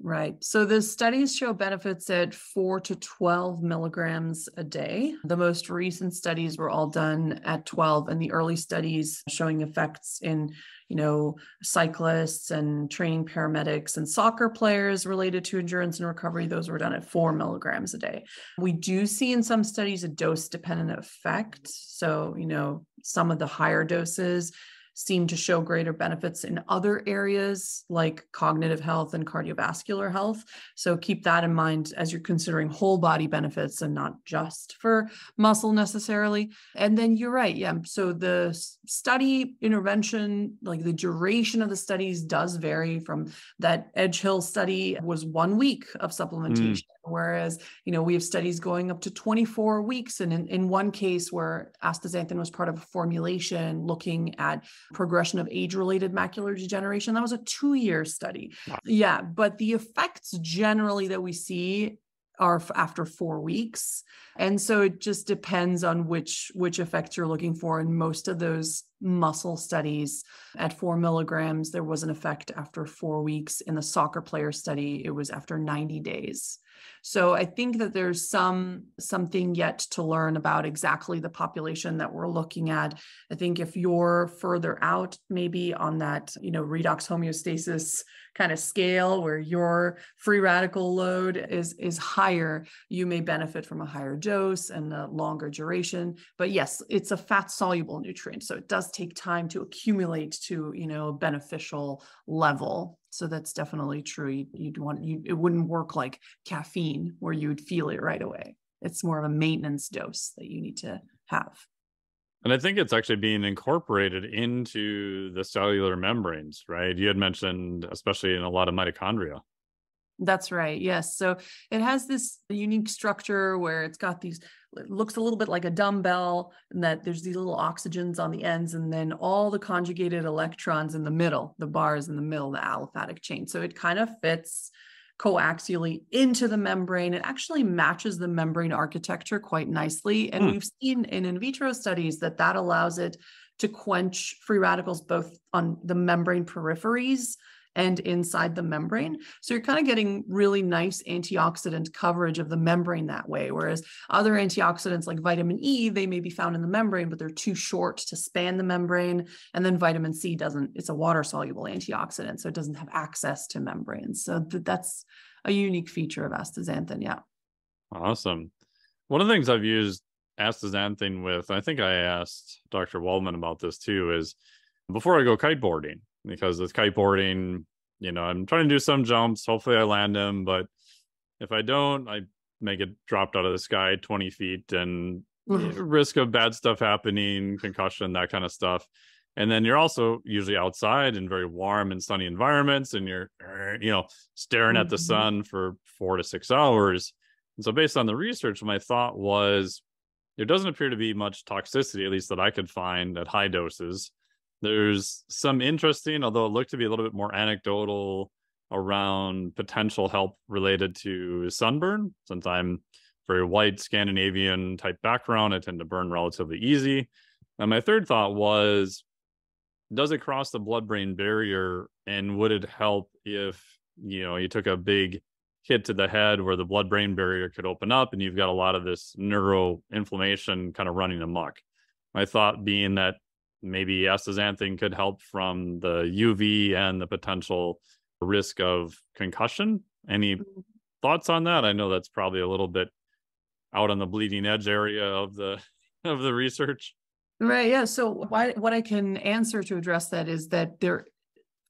Right. So the studies show benefits at 4 to 12 milligrams a day. The most recent studies were all done at 12, and the early studies showing effects in, you know, cyclists and training paramedics and soccer players related to endurance and recovery, those were done at 4 milligrams a day. We do see in some studies a dose-dependent effect. So, you know, some of the higher doses seem to show greater benefits in other areas like cognitive health and cardiovascular health. So keep that in mind as you're considering whole body benefits and not just for muscle necessarily. And then you're right. Yeah. So the study intervention, like the duration of the studies does vary. From that Edge Hill study was 1 week of supplementation. Whereas, you know, we have studies going up to 24 weeks. And in one case where astaxanthin was part of a formulation looking at progression of age-related macular degeneration, that was a 2-year study. Yeah. But the effects generally that we see are after 4 weeks. And so it just depends on which effects you're looking for. And most of those muscle studies at 4 milligrams, there was an effect after 4 weeks. In the soccer player study, it was after 90 days. So I think that there's something yet to learn about exactly the population that we're looking at. I think if you're further out, maybe on that, you know, redox homeostasis kind of scale where your free radical load is higher, you may benefit from a higher dose and a longer duration. But yes, it's a fat soluble nutrient. So it does take time to accumulate to, you know, a beneficial level. So that's definitely true. It wouldn't work like caffeine where you would feel it right away. It's more of a maintenance dose that you need to have. And I think it's actually being incorporated into the cellular membranes, right? You had mentioned, especially in a lot of mitochondria. That's right. Yes. So it has this unique structure where it's got these, it looks a little bit like a dumbbell, and that there's these little oxygens on the ends, and then all the conjugated electrons in the middle, the bars in the middle, the aliphatic chain. So it kind of fits coaxially into the membrane. It actually matches the membrane architecture quite nicely. And we've seen in vitro studies that that allows it to quench free radicals both on the membrane peripheries and inside the membrane. So you're kind of getting really nice antioxidant coverage of the membrane that way. Whereas other antioxidants like vitamin E, they may be found in the membrane, but they're too short to span the membrane. And then vitamin C doesn't, it's a water-soluble antioxidant, so it doesn't have access to membranes. So that's a unique feature of astaxanthin, yeah. Awesome. One of the things I've used astaxanthin with, I think I asked Dr. Waldman about this too, is before I go kiteboarding, because with kiteboarding, you know, I'm trying to do some jumps. Hopefully I land them, but if I don't, I may get dropped out of the sky 20 feet and risk of bad stuff happening, concussion, that kind of stuff. And then you're also usually outside in very warm and sunny environments, and you're, you know, staring at the sun for 4 to 6 hours. And so based on the research, my thought was there doesn't appear to be much toxicity, at least that I could find at high doses. There's some interesting, although it looked to be a little bit more anecdotal, around potential help related to sunburn. Since I'm very white Scandinavian type background, I tend to burn relatively easy. And my third thought was, does it cross the blood-brain barrier, and would it help if, you know, you took a big hit to the head where the blood-brain barrier could open up and you've got a lot of this neuroinflammation kind of running amok? My thought being that maybe astaxanthin could help from the UV and the potential risk of concussion. Any thoughts on that? I know that's probably a little bit out on the bleeding edge area of the research. Right. Yeah. So what I can answer to address that is that there,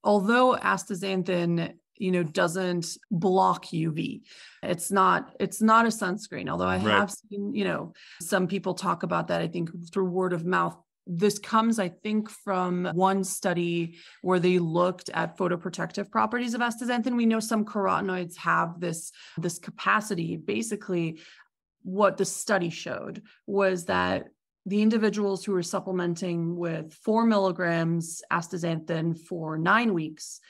although astaxanthin, you know, doesn't block UV, it's not a sunscreen. Although I have seen, you know, some people talk about that, I think through word of mouth. This comes, I think, from one study where they looked at photoprotective properties of astaxanthin. We know some carotenoids have this capacity. Basically, what the study showed was that the individuals who were supplementing with 4 milligrams astaxanthin for 9 weeks,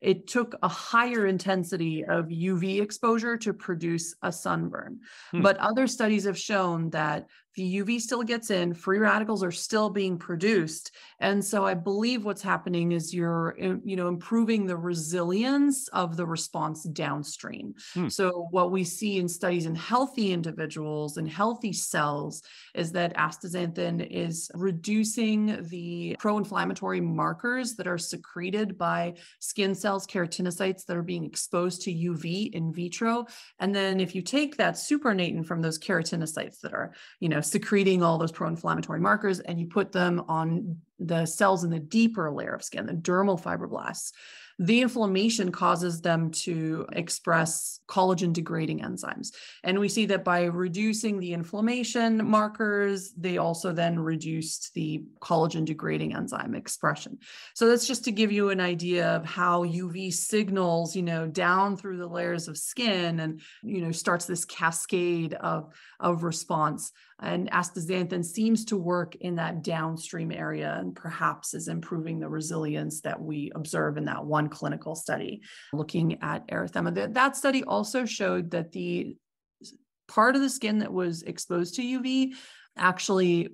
it took a higher intensity of UV exposure to produce a sunburn. But other studies have shown that the UV still gets in, free radicals are still being produced. And so I believe what's happening is you're, you know, improving the resilience of the response downstream. So what we see in studies in healthy individuals and healthy cells is that astaxanthin is reducing the pro-inflammatory markers that are secreted by skin cells, keratinocytes that are being exposed to UV in vitro. And then if you take that supernatant from those keratinocytes that are, you know, secreting all those pro-inflammatory markers, and you put them on the cells in the deeper layer of skin, the dermal fibroblasts, the inflammation causes them to express collagen degrading enzymes. And we see that by reducing the inflammation markers, they also then reduced the collagen degrading enzyme expression. So that's just to give you an idea of how UV signals, you know, down through the layers of skin and, you know, starts this cascade of response. And astaxanthin seems to work in that downstream area and perhaps is improving the resilience that we observe in that one clinical study looking at erythema. That study also showed that the part of the skin that was exposed to UV actually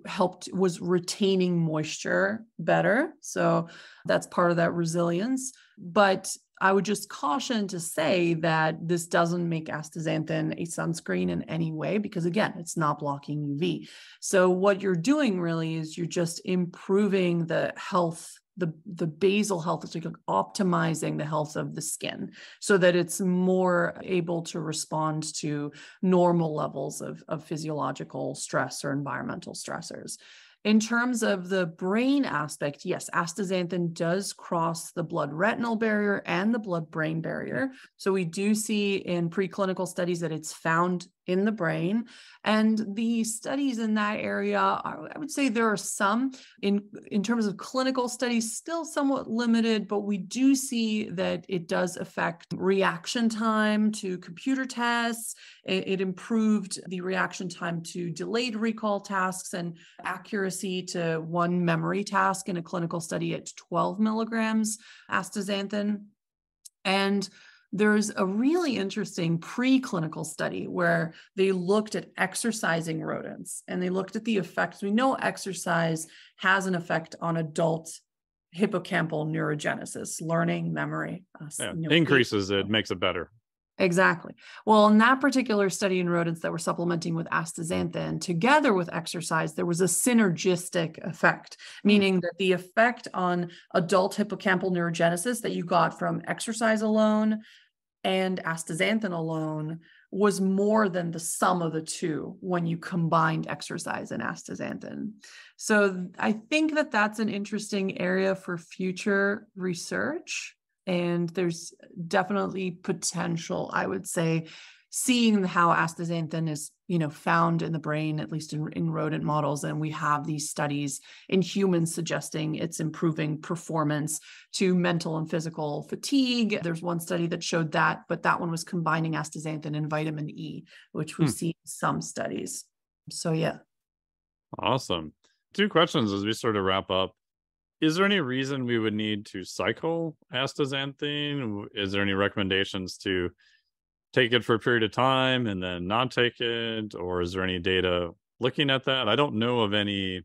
was retaining moisture better. So that's part of that resilience. But I would just caution to say that this doesn't make astaxanthin a sunscreen in any way, because again, it's not blocking UV. So what you're doing really is you're just improving the health, the basal health, it's like optimizing the health of the skin so that it's more able to respond to normal levels of physiological stress or environmental stressors. In terms of the brain aspect, yes, astaxanthin does cross the blood-retinal barrier and the blood-brain barrier. So we do see in preclinical studies that it's found in the brain. And the studies in that area, I would say there are some in terms of clinical studies, still somewhat limited, but we do see that it does affect reaction time to computer tests. It improved the reaction time to delayed recall tasks and accuracy to one memory task in a clinical study at 12 milligrams astaxanthin. And there's a really interesting preclinical study where they looked at exercising rodents and they looked at the effects. We know exercise has an effect on adult hippocampal neurogenesis, learning, memory. Increases it, makes it better. Exactly. Well, in that particular study in rodents that were supplementing with astaxanthin together with exercise, there was a synergistic effect, meaning that the effect on adult hippocampal neurogenesis that you got from exercise alone and astaxanthin alone was more than the sum of the two when you combined exercise and astaxanthin. So I think that that's an interesting area for future research. And there's definitely potential, I would say, seeing how astaxanthin is, found in the brain, at least in rodent models. And we have these studies in humans suggesting it's improving performance to mental and physical fatigue. There's one study that showed that, but that one was combining astaxanthin and vitamin E, which we see in some studies. So yeah. Awesome. Two questions as we sort of wrap up. Is there any reason we would need to cycle astaxanthin? Is there any recommendations to take it for a period of time and then not take it? Or is there any data looking at that? I don't know of any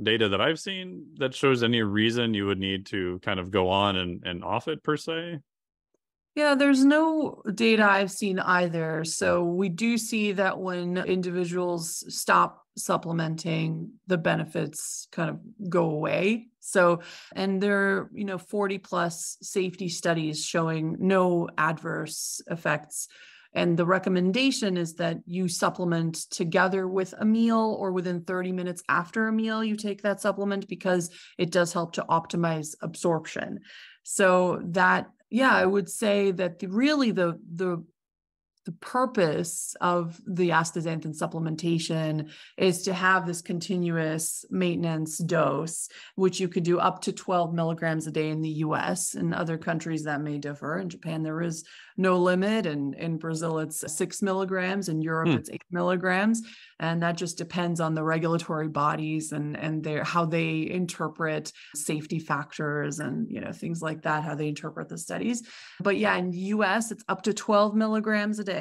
data that I've seen that shows any reason you would need to kind of go on and off it per se. Yeah, there's no data I've seen either. So we do see that when individuals stop supplementing, the benefits kind of go away. So, and there are, 40 plus safety studies showing no adverse effects. And the recommendation is that you supplement together with a meal or within 30 minutes after a meal, you take that supplement because it does help to optimize absorption. So that, yeah, I would say that the purpose of the astaxanthin supplementation is to have this continuous maintenance dose, which you could do up to 12 milligrams a day in the US. In other countries that may differ. In Japan, there is no limit. And in Brazil, it's 6 milligrams. In Europe, it's 8 milligrams. And that just depends on the regulatory bodies and their, how they interpret safety factors and, things like that, how they interpret the studies. But yeah, in the US, it's up to 12 milligrams a day.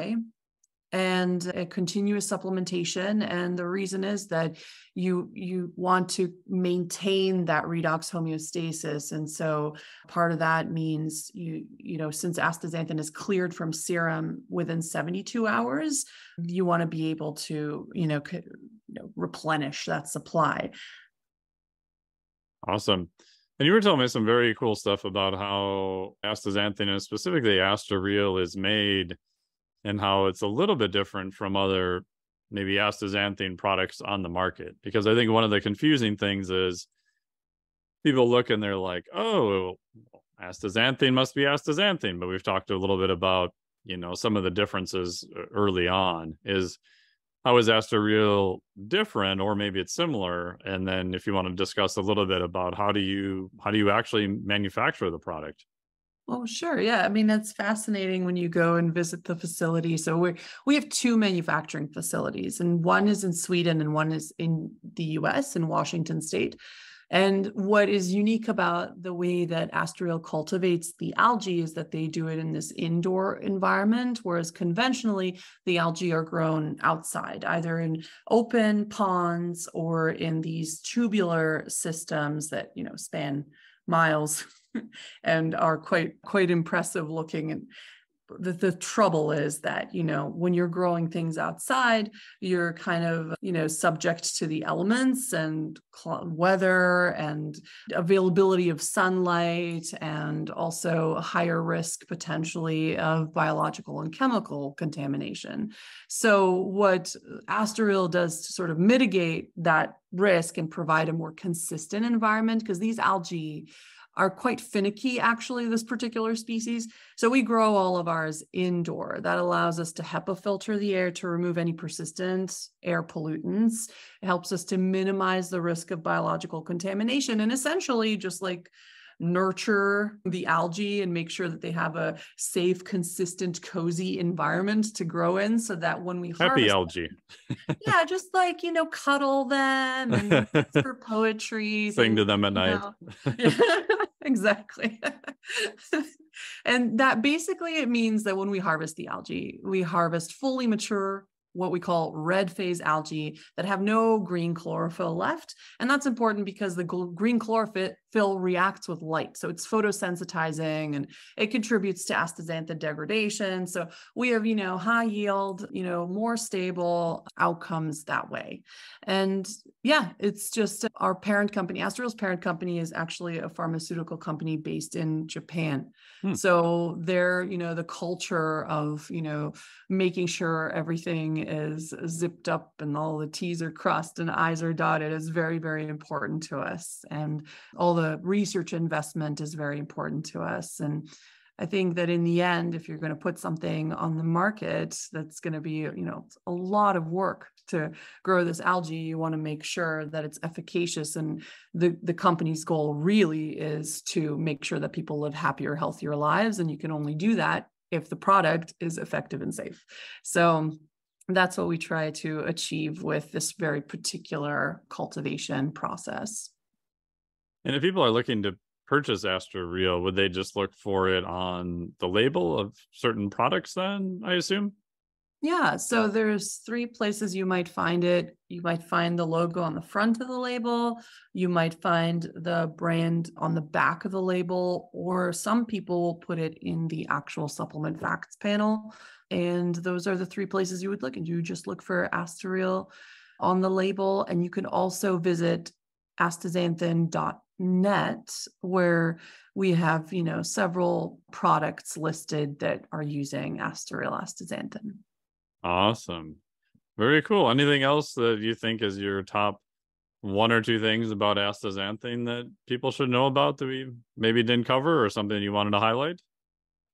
And a continuous supplementation. And the reason is that you want to maintain that redox homeostasis. And so part of that means you since astaxanthin is cleared from serum within 72 hours, you want to be able to, replenish that supply. Awesome. And you were telling me some very cool stuff about how astaxanthin and specifically AstaReal is made, and how it's a little bit different from other maybe astaxanthin products on the market. Because I think one of the confusing things is people look and they're like, oh, astaxanthin must be astaxanthin. But we've talked a little bit about, some of the differences early on. Is how is AstaReal different, or maybe it's similar? And then if you want to discuss a little bit about how do you actually manufacture the product? Oh, sure. Yeah. I mean, that's fascinating when you go and visit the facility. So we have two manufacturing facilities, and one is in Sweden and one is in the US in Washington State. And what is unique about the way that AstaReal cultivates the algae is that they do it in this indoor environment, whereas conventionally the algae are grown outside, either in open ponds or in these tubular systems that, span miles and are quite impressive looking. And the trouble is that, when you're growing things outside, you're kind of, subject to the elements and weather and availability of sunlight, and also a higher risk potentially of biological and chemical contamination. So what AstaReal does to sort of mitigate that risk and provide a more consistent environment, because these algae are quite finicky, actually, this particular species. So we grow all of ours indoor. That allows us to HEPA filter the air to remove any persistent air pollutants. It helps us to minimize the risk of biological contamination, and essentially just like nurture the algae and make sure that they have a safe, consistent, cozy environment to grow in, so that when we harvest happy algae. Them, yeah, just like, cuddle them and for poetry. Sing to them at night. Exactly. And that basically, it means that when we harvest the algae, we harvest fully mature, what we call red phase algae that have no green chlorophyll left. And that's important because the green chlorophyll reacts with light. So it's photosensitizing and it contributes to astaxanthin degradation. So we have, high yield, more stable outcomes that way. And yeah, it's just our parent company. AstaReal's parent company is actually a pharmaceutical company based in Japan. So they're, the culture of, making sure everything is zipped up and all the T's are crossed and I's are dotted is very, very important to us. And all the research investment is very important to us. And I think that in the end, if you're going to put something on the market, that's going to be, you know, a lot of work to grow this algae. You want to make sure that it's efficacious. And the company's goal really is to make sure that people live happier, healthier lives. And you can only do that if the product is effective and safe. So that's what we try to achieve with this very particular cultivation process. And if people are looking to purchase AstaReal, would they just look for it on the label of certain products then, I assume? Yeah, so there's three places you might find it. You might find the logo on the front of the label. You might find the brand on the back of the label, or some people will put it in the actual supplement facts panel. And those are the three places you would look. And you just look for AstaReal on the label. And you can also visit astaxanthin.net, where we have, you know, several products listed that are using AstaReal astaxanthin. Awesome. Very cool. Anything else that you think is your top one or two things about astaxanthin that people should know about that we maybe didn't cover, or something you wanted to highlight?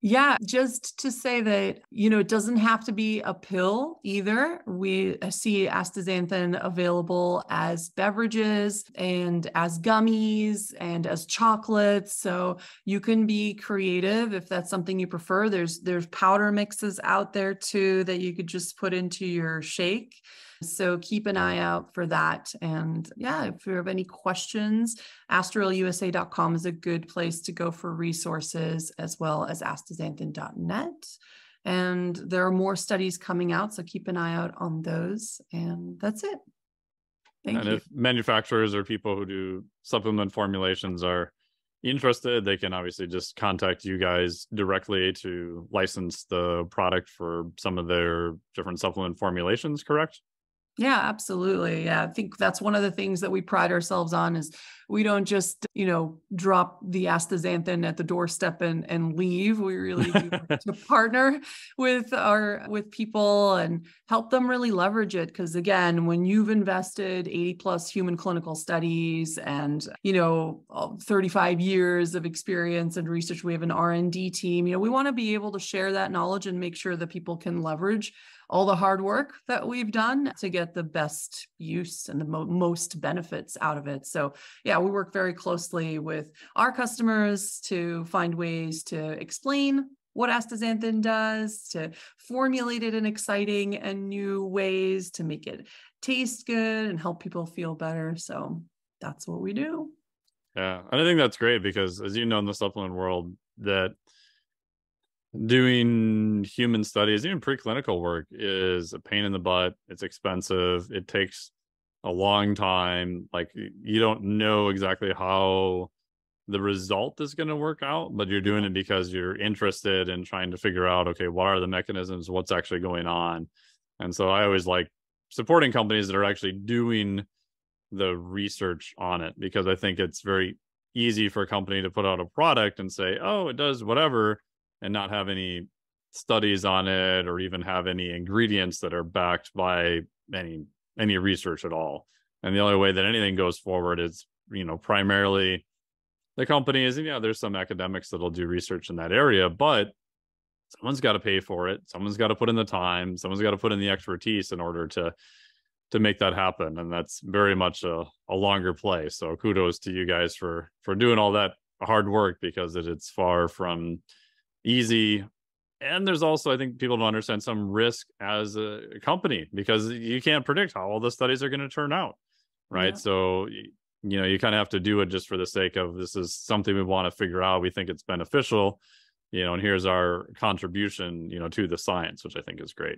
Yeah, just to say that, you know, it doesn't have to be a pill either. We see astaxanthin available as beverages and as gummies and as chocolates. So you can be creative if that's something you prefer. There's powder mixes out there too that you could just put into your shake. So keep an eye out for that. And yeah, if you have any questions, AstaRealUSA.com is a good place to go for resources, as well as astaxanthin.net. And there are more studies coming out, so keep an eye out on those. And that's it. Thank you. And if manufacturers or people who do supplement formulations are interested, they can obviously just contact you guys directly to license the product for some of their different supplement formulations, correct? Yeah, absolutely. Yeah, I think that's one of the things that we pride ourselves on is we don't just, you know, drop the astaxanthin at the doorstep and leave. We really do to partner with people and help them really leverage it. Because again, when you've invested 80 plus human clinical studies and, you know, 35 years of experience and research, we have an R&D team, you know, we want to be able to share that knowledge and make sure that people can leverage all the hard work that we've done to get the best use and the most benefits out of it. So yeah, we work very closely with our customers to find ways to explain what astaxanthin does, to formulate it in exciting and new ways, to make it taste good and help people feel better. So that's what we do. Yeah, and I think that's great because, as you know, in the supplement world, that doing human studies, even preclinical work, is a pain in the butt. It's expensive. It takes a long time. Like, you don't know exactly how the result is going to work out, but you're doing it because you're interested in trying to figure out, okay, what are the mechanisms? What's actually going on? And so I always like supporting companies that are actually doing the research on it, because I think it's very easy for a company to put out a product and say, oh, it does whatever, and not have any studies on it or even have any ingredients that are backed by any research at all. And the only way that anything goes forward is, you know, primarily the companies. And yeah, there's some academics that'll do research in that area, but someone's got to pay for it. Someone's got to put in the time. Someone's got to put in the expertise in order to make that happen. And that's very much a longer play. So kudos to you guys for doing all that hard work, because it's far from easy. And there's also, I think people don't understand, some risk as a company, because you can't predict how all the studies are going to turn out, right? Yeah. So, you know, you kind of have to do it just for the sake of, this is something we want to figure out. We think it's beneficial, you know, and here's our contribution, you know, to the science, which I think is great.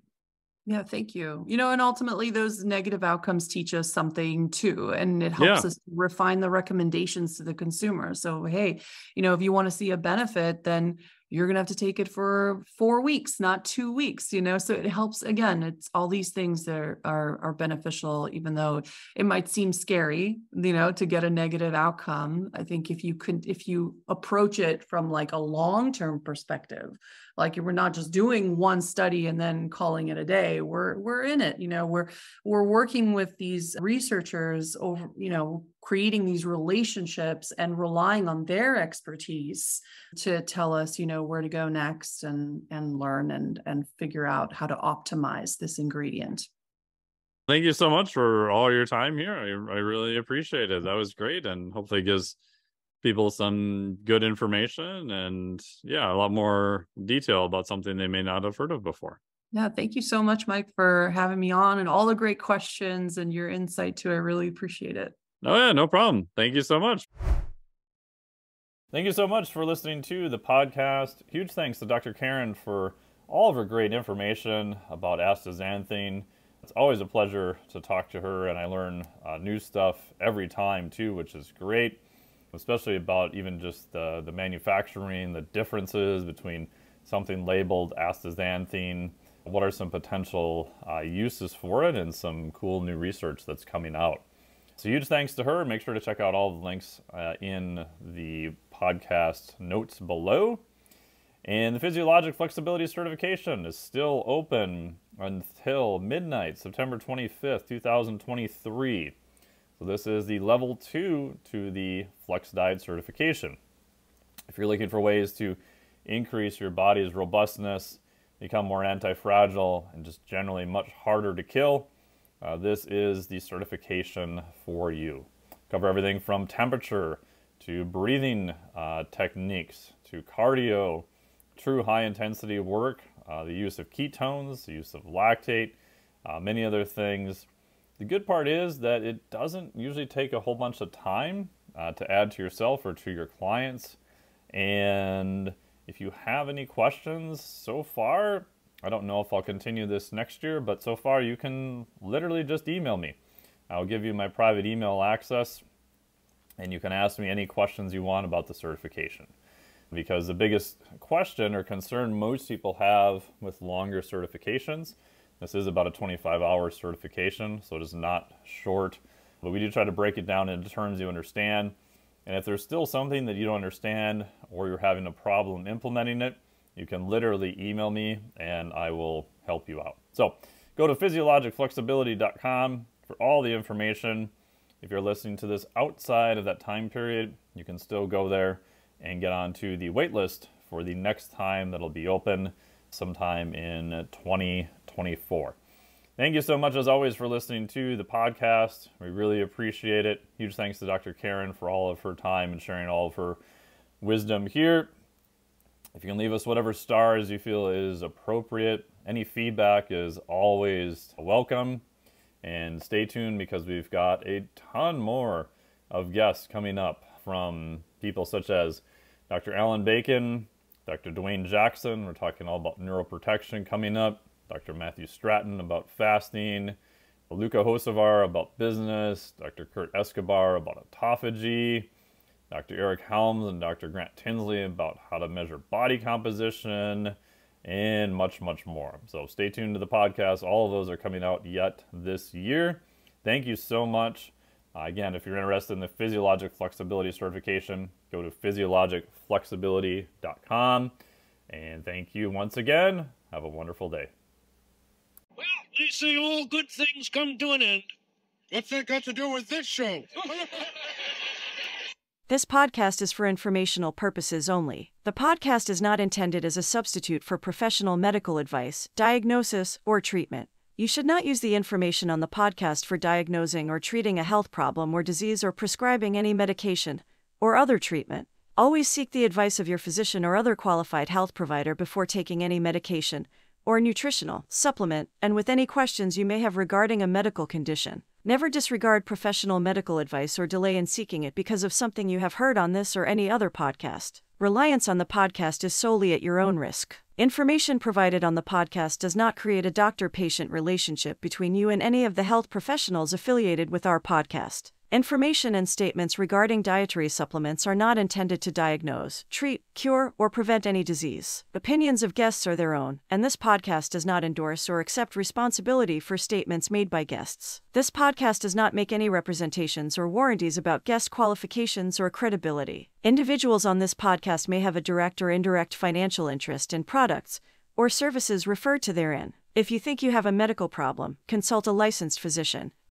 Yeah, thank you. You know, and ultimately those negative outcomes teach us something too, and it helps us refine the recommendations to the consumer. So, hey, you know, if you want to see a benefit, then you're going to have to take it for 4 weeks, not 2 weeks, you know? So it helps. Again, it's all these things that are beneficial, even though it might seem scary, you know, to get a negative outcome. I think if you approach it from like a long-term perspective, like we're not just doing one study and then calling it a day, we're in it, you know, we're working with these researchers over, you know, creating these relationships and relying on their expertise to tell us, you know, where to go next and learn and figure out how to optimize this ingredient. Thank you so much for all your time here. I really appreciate it. That was great. And hopefully gives people some good information and yeah, a lot more detail about something they may not have heard of before. Yeah. Thank you so much, Mike, for having me on and all the great questions and your insight too. I really appreciate it. Oh yeah, no problem. Thank you so much. Thank you so much for listening to the podcast. Huge thanks to Dr. Karen for all of her great information about astaxanthin. It's always a pleasure to talk to her, and I learn new stuff every time too, which is great, especially about even just the manufacturing, the differences between something labeled astaxanthin, what are some potential uses for it, and some cool new research that's coming out. So huge thanks to her. Make sure to check out all the links in the podcast notes below. And the Physiologic Flexibility Certification is still open until midnight, September 25th, 2023. So this is the level 2 to the Flex Diet Certification. If you're looking for ways to increase your body's robustness, become more anti-fragile, and just generally much harder to kill, this is the certification for you. Cover everything from temperature to breathing techniques to cardio, true high-intensity work, the use of ketones, the use of lactate, many other things. The good part is that it doesn't usually take a whole bunch of time to add to yourself or to your clients. And if you have any questions so far, I don't know if I'll continue this next year, but so far you can literally just email me. I'll give you my private email access and you can ask me any questions you want about the certification. Because the biggest question or concern most people have with longer certifications, this is about a 25-hour certification, so it is not short, but we do try to break it down into terms you understand. And if there's still something that you don't understand or you're having a problem implementing it, you can literally email me and I will help you out. So go to physiologicflexibility.com for all the information. If you're listening to this outside of that time period, you can still go there and get onto the wait list for the next time that'll be open sometime in 2024. Thank you so much, as always, for listening to the podcast. We really appreciate it. Huge thanks to Dr. Karen for all of her time and sharing all of her wisdom here. If you can leave us whatever stars you feel is appropriate, any feedback is always welcome. And stay tuned because we've got a ton more of guests coming up from people such as Dr. Alan Bacon, Dr. Dwayne Jackson. We're talking all about neuroprotection coming up. Dr. Matthew Stratton about fasting, Luca Hosevar about business, Dr. Kurt Escobar about autophagy, Dr. Eric Helms and Dr. Grant Tinsley about how to measure body composition, and much, much more. So stay tuned to the podcast. All of those are coming out yet this year. Thank you so much. Again, if you're interested in the Physiologic Flexibility Certification, go to physiologicflexibility.com. And thank you once again. Have a wonderful day. Well, they say all good things come to an end. What's that got to do with this show? This podcast is for informational purposes only. The podcast is not intended as a substitute for professional medical advice, diagnosis, or treatment. You should not use the information on the podcast for diagnosing or treating a health problem or disease or prescribing any medication or other treatment. Always seek the advice of your physician or other qualified health provider before taking any medication or nutritional supplement, and with any questions you may have regarding a medical condition. Never disregard professional medical advice or delay in seeking it because of something you have heard on this or any other podcast. Reliance on the podcast is solely at your own risk. Information provided on the podcast does not create a doctor-patient relationship between you and any of the health professionals affiliated with our podcast. Information and statements regarding dietary supplements are not intended to diagnose, treat, cure, or prevent any disease. Opinions of guests are their own, and this podcast does not endorse or accept responsibility for statements made by guests. This podcast does not make any representations or warranties about guest qualifications or credibility. Individuals on this podcast may have a direct or indirect financial interest in products or services referred to therein. If you think you have a medical problem, consult a licensed physician.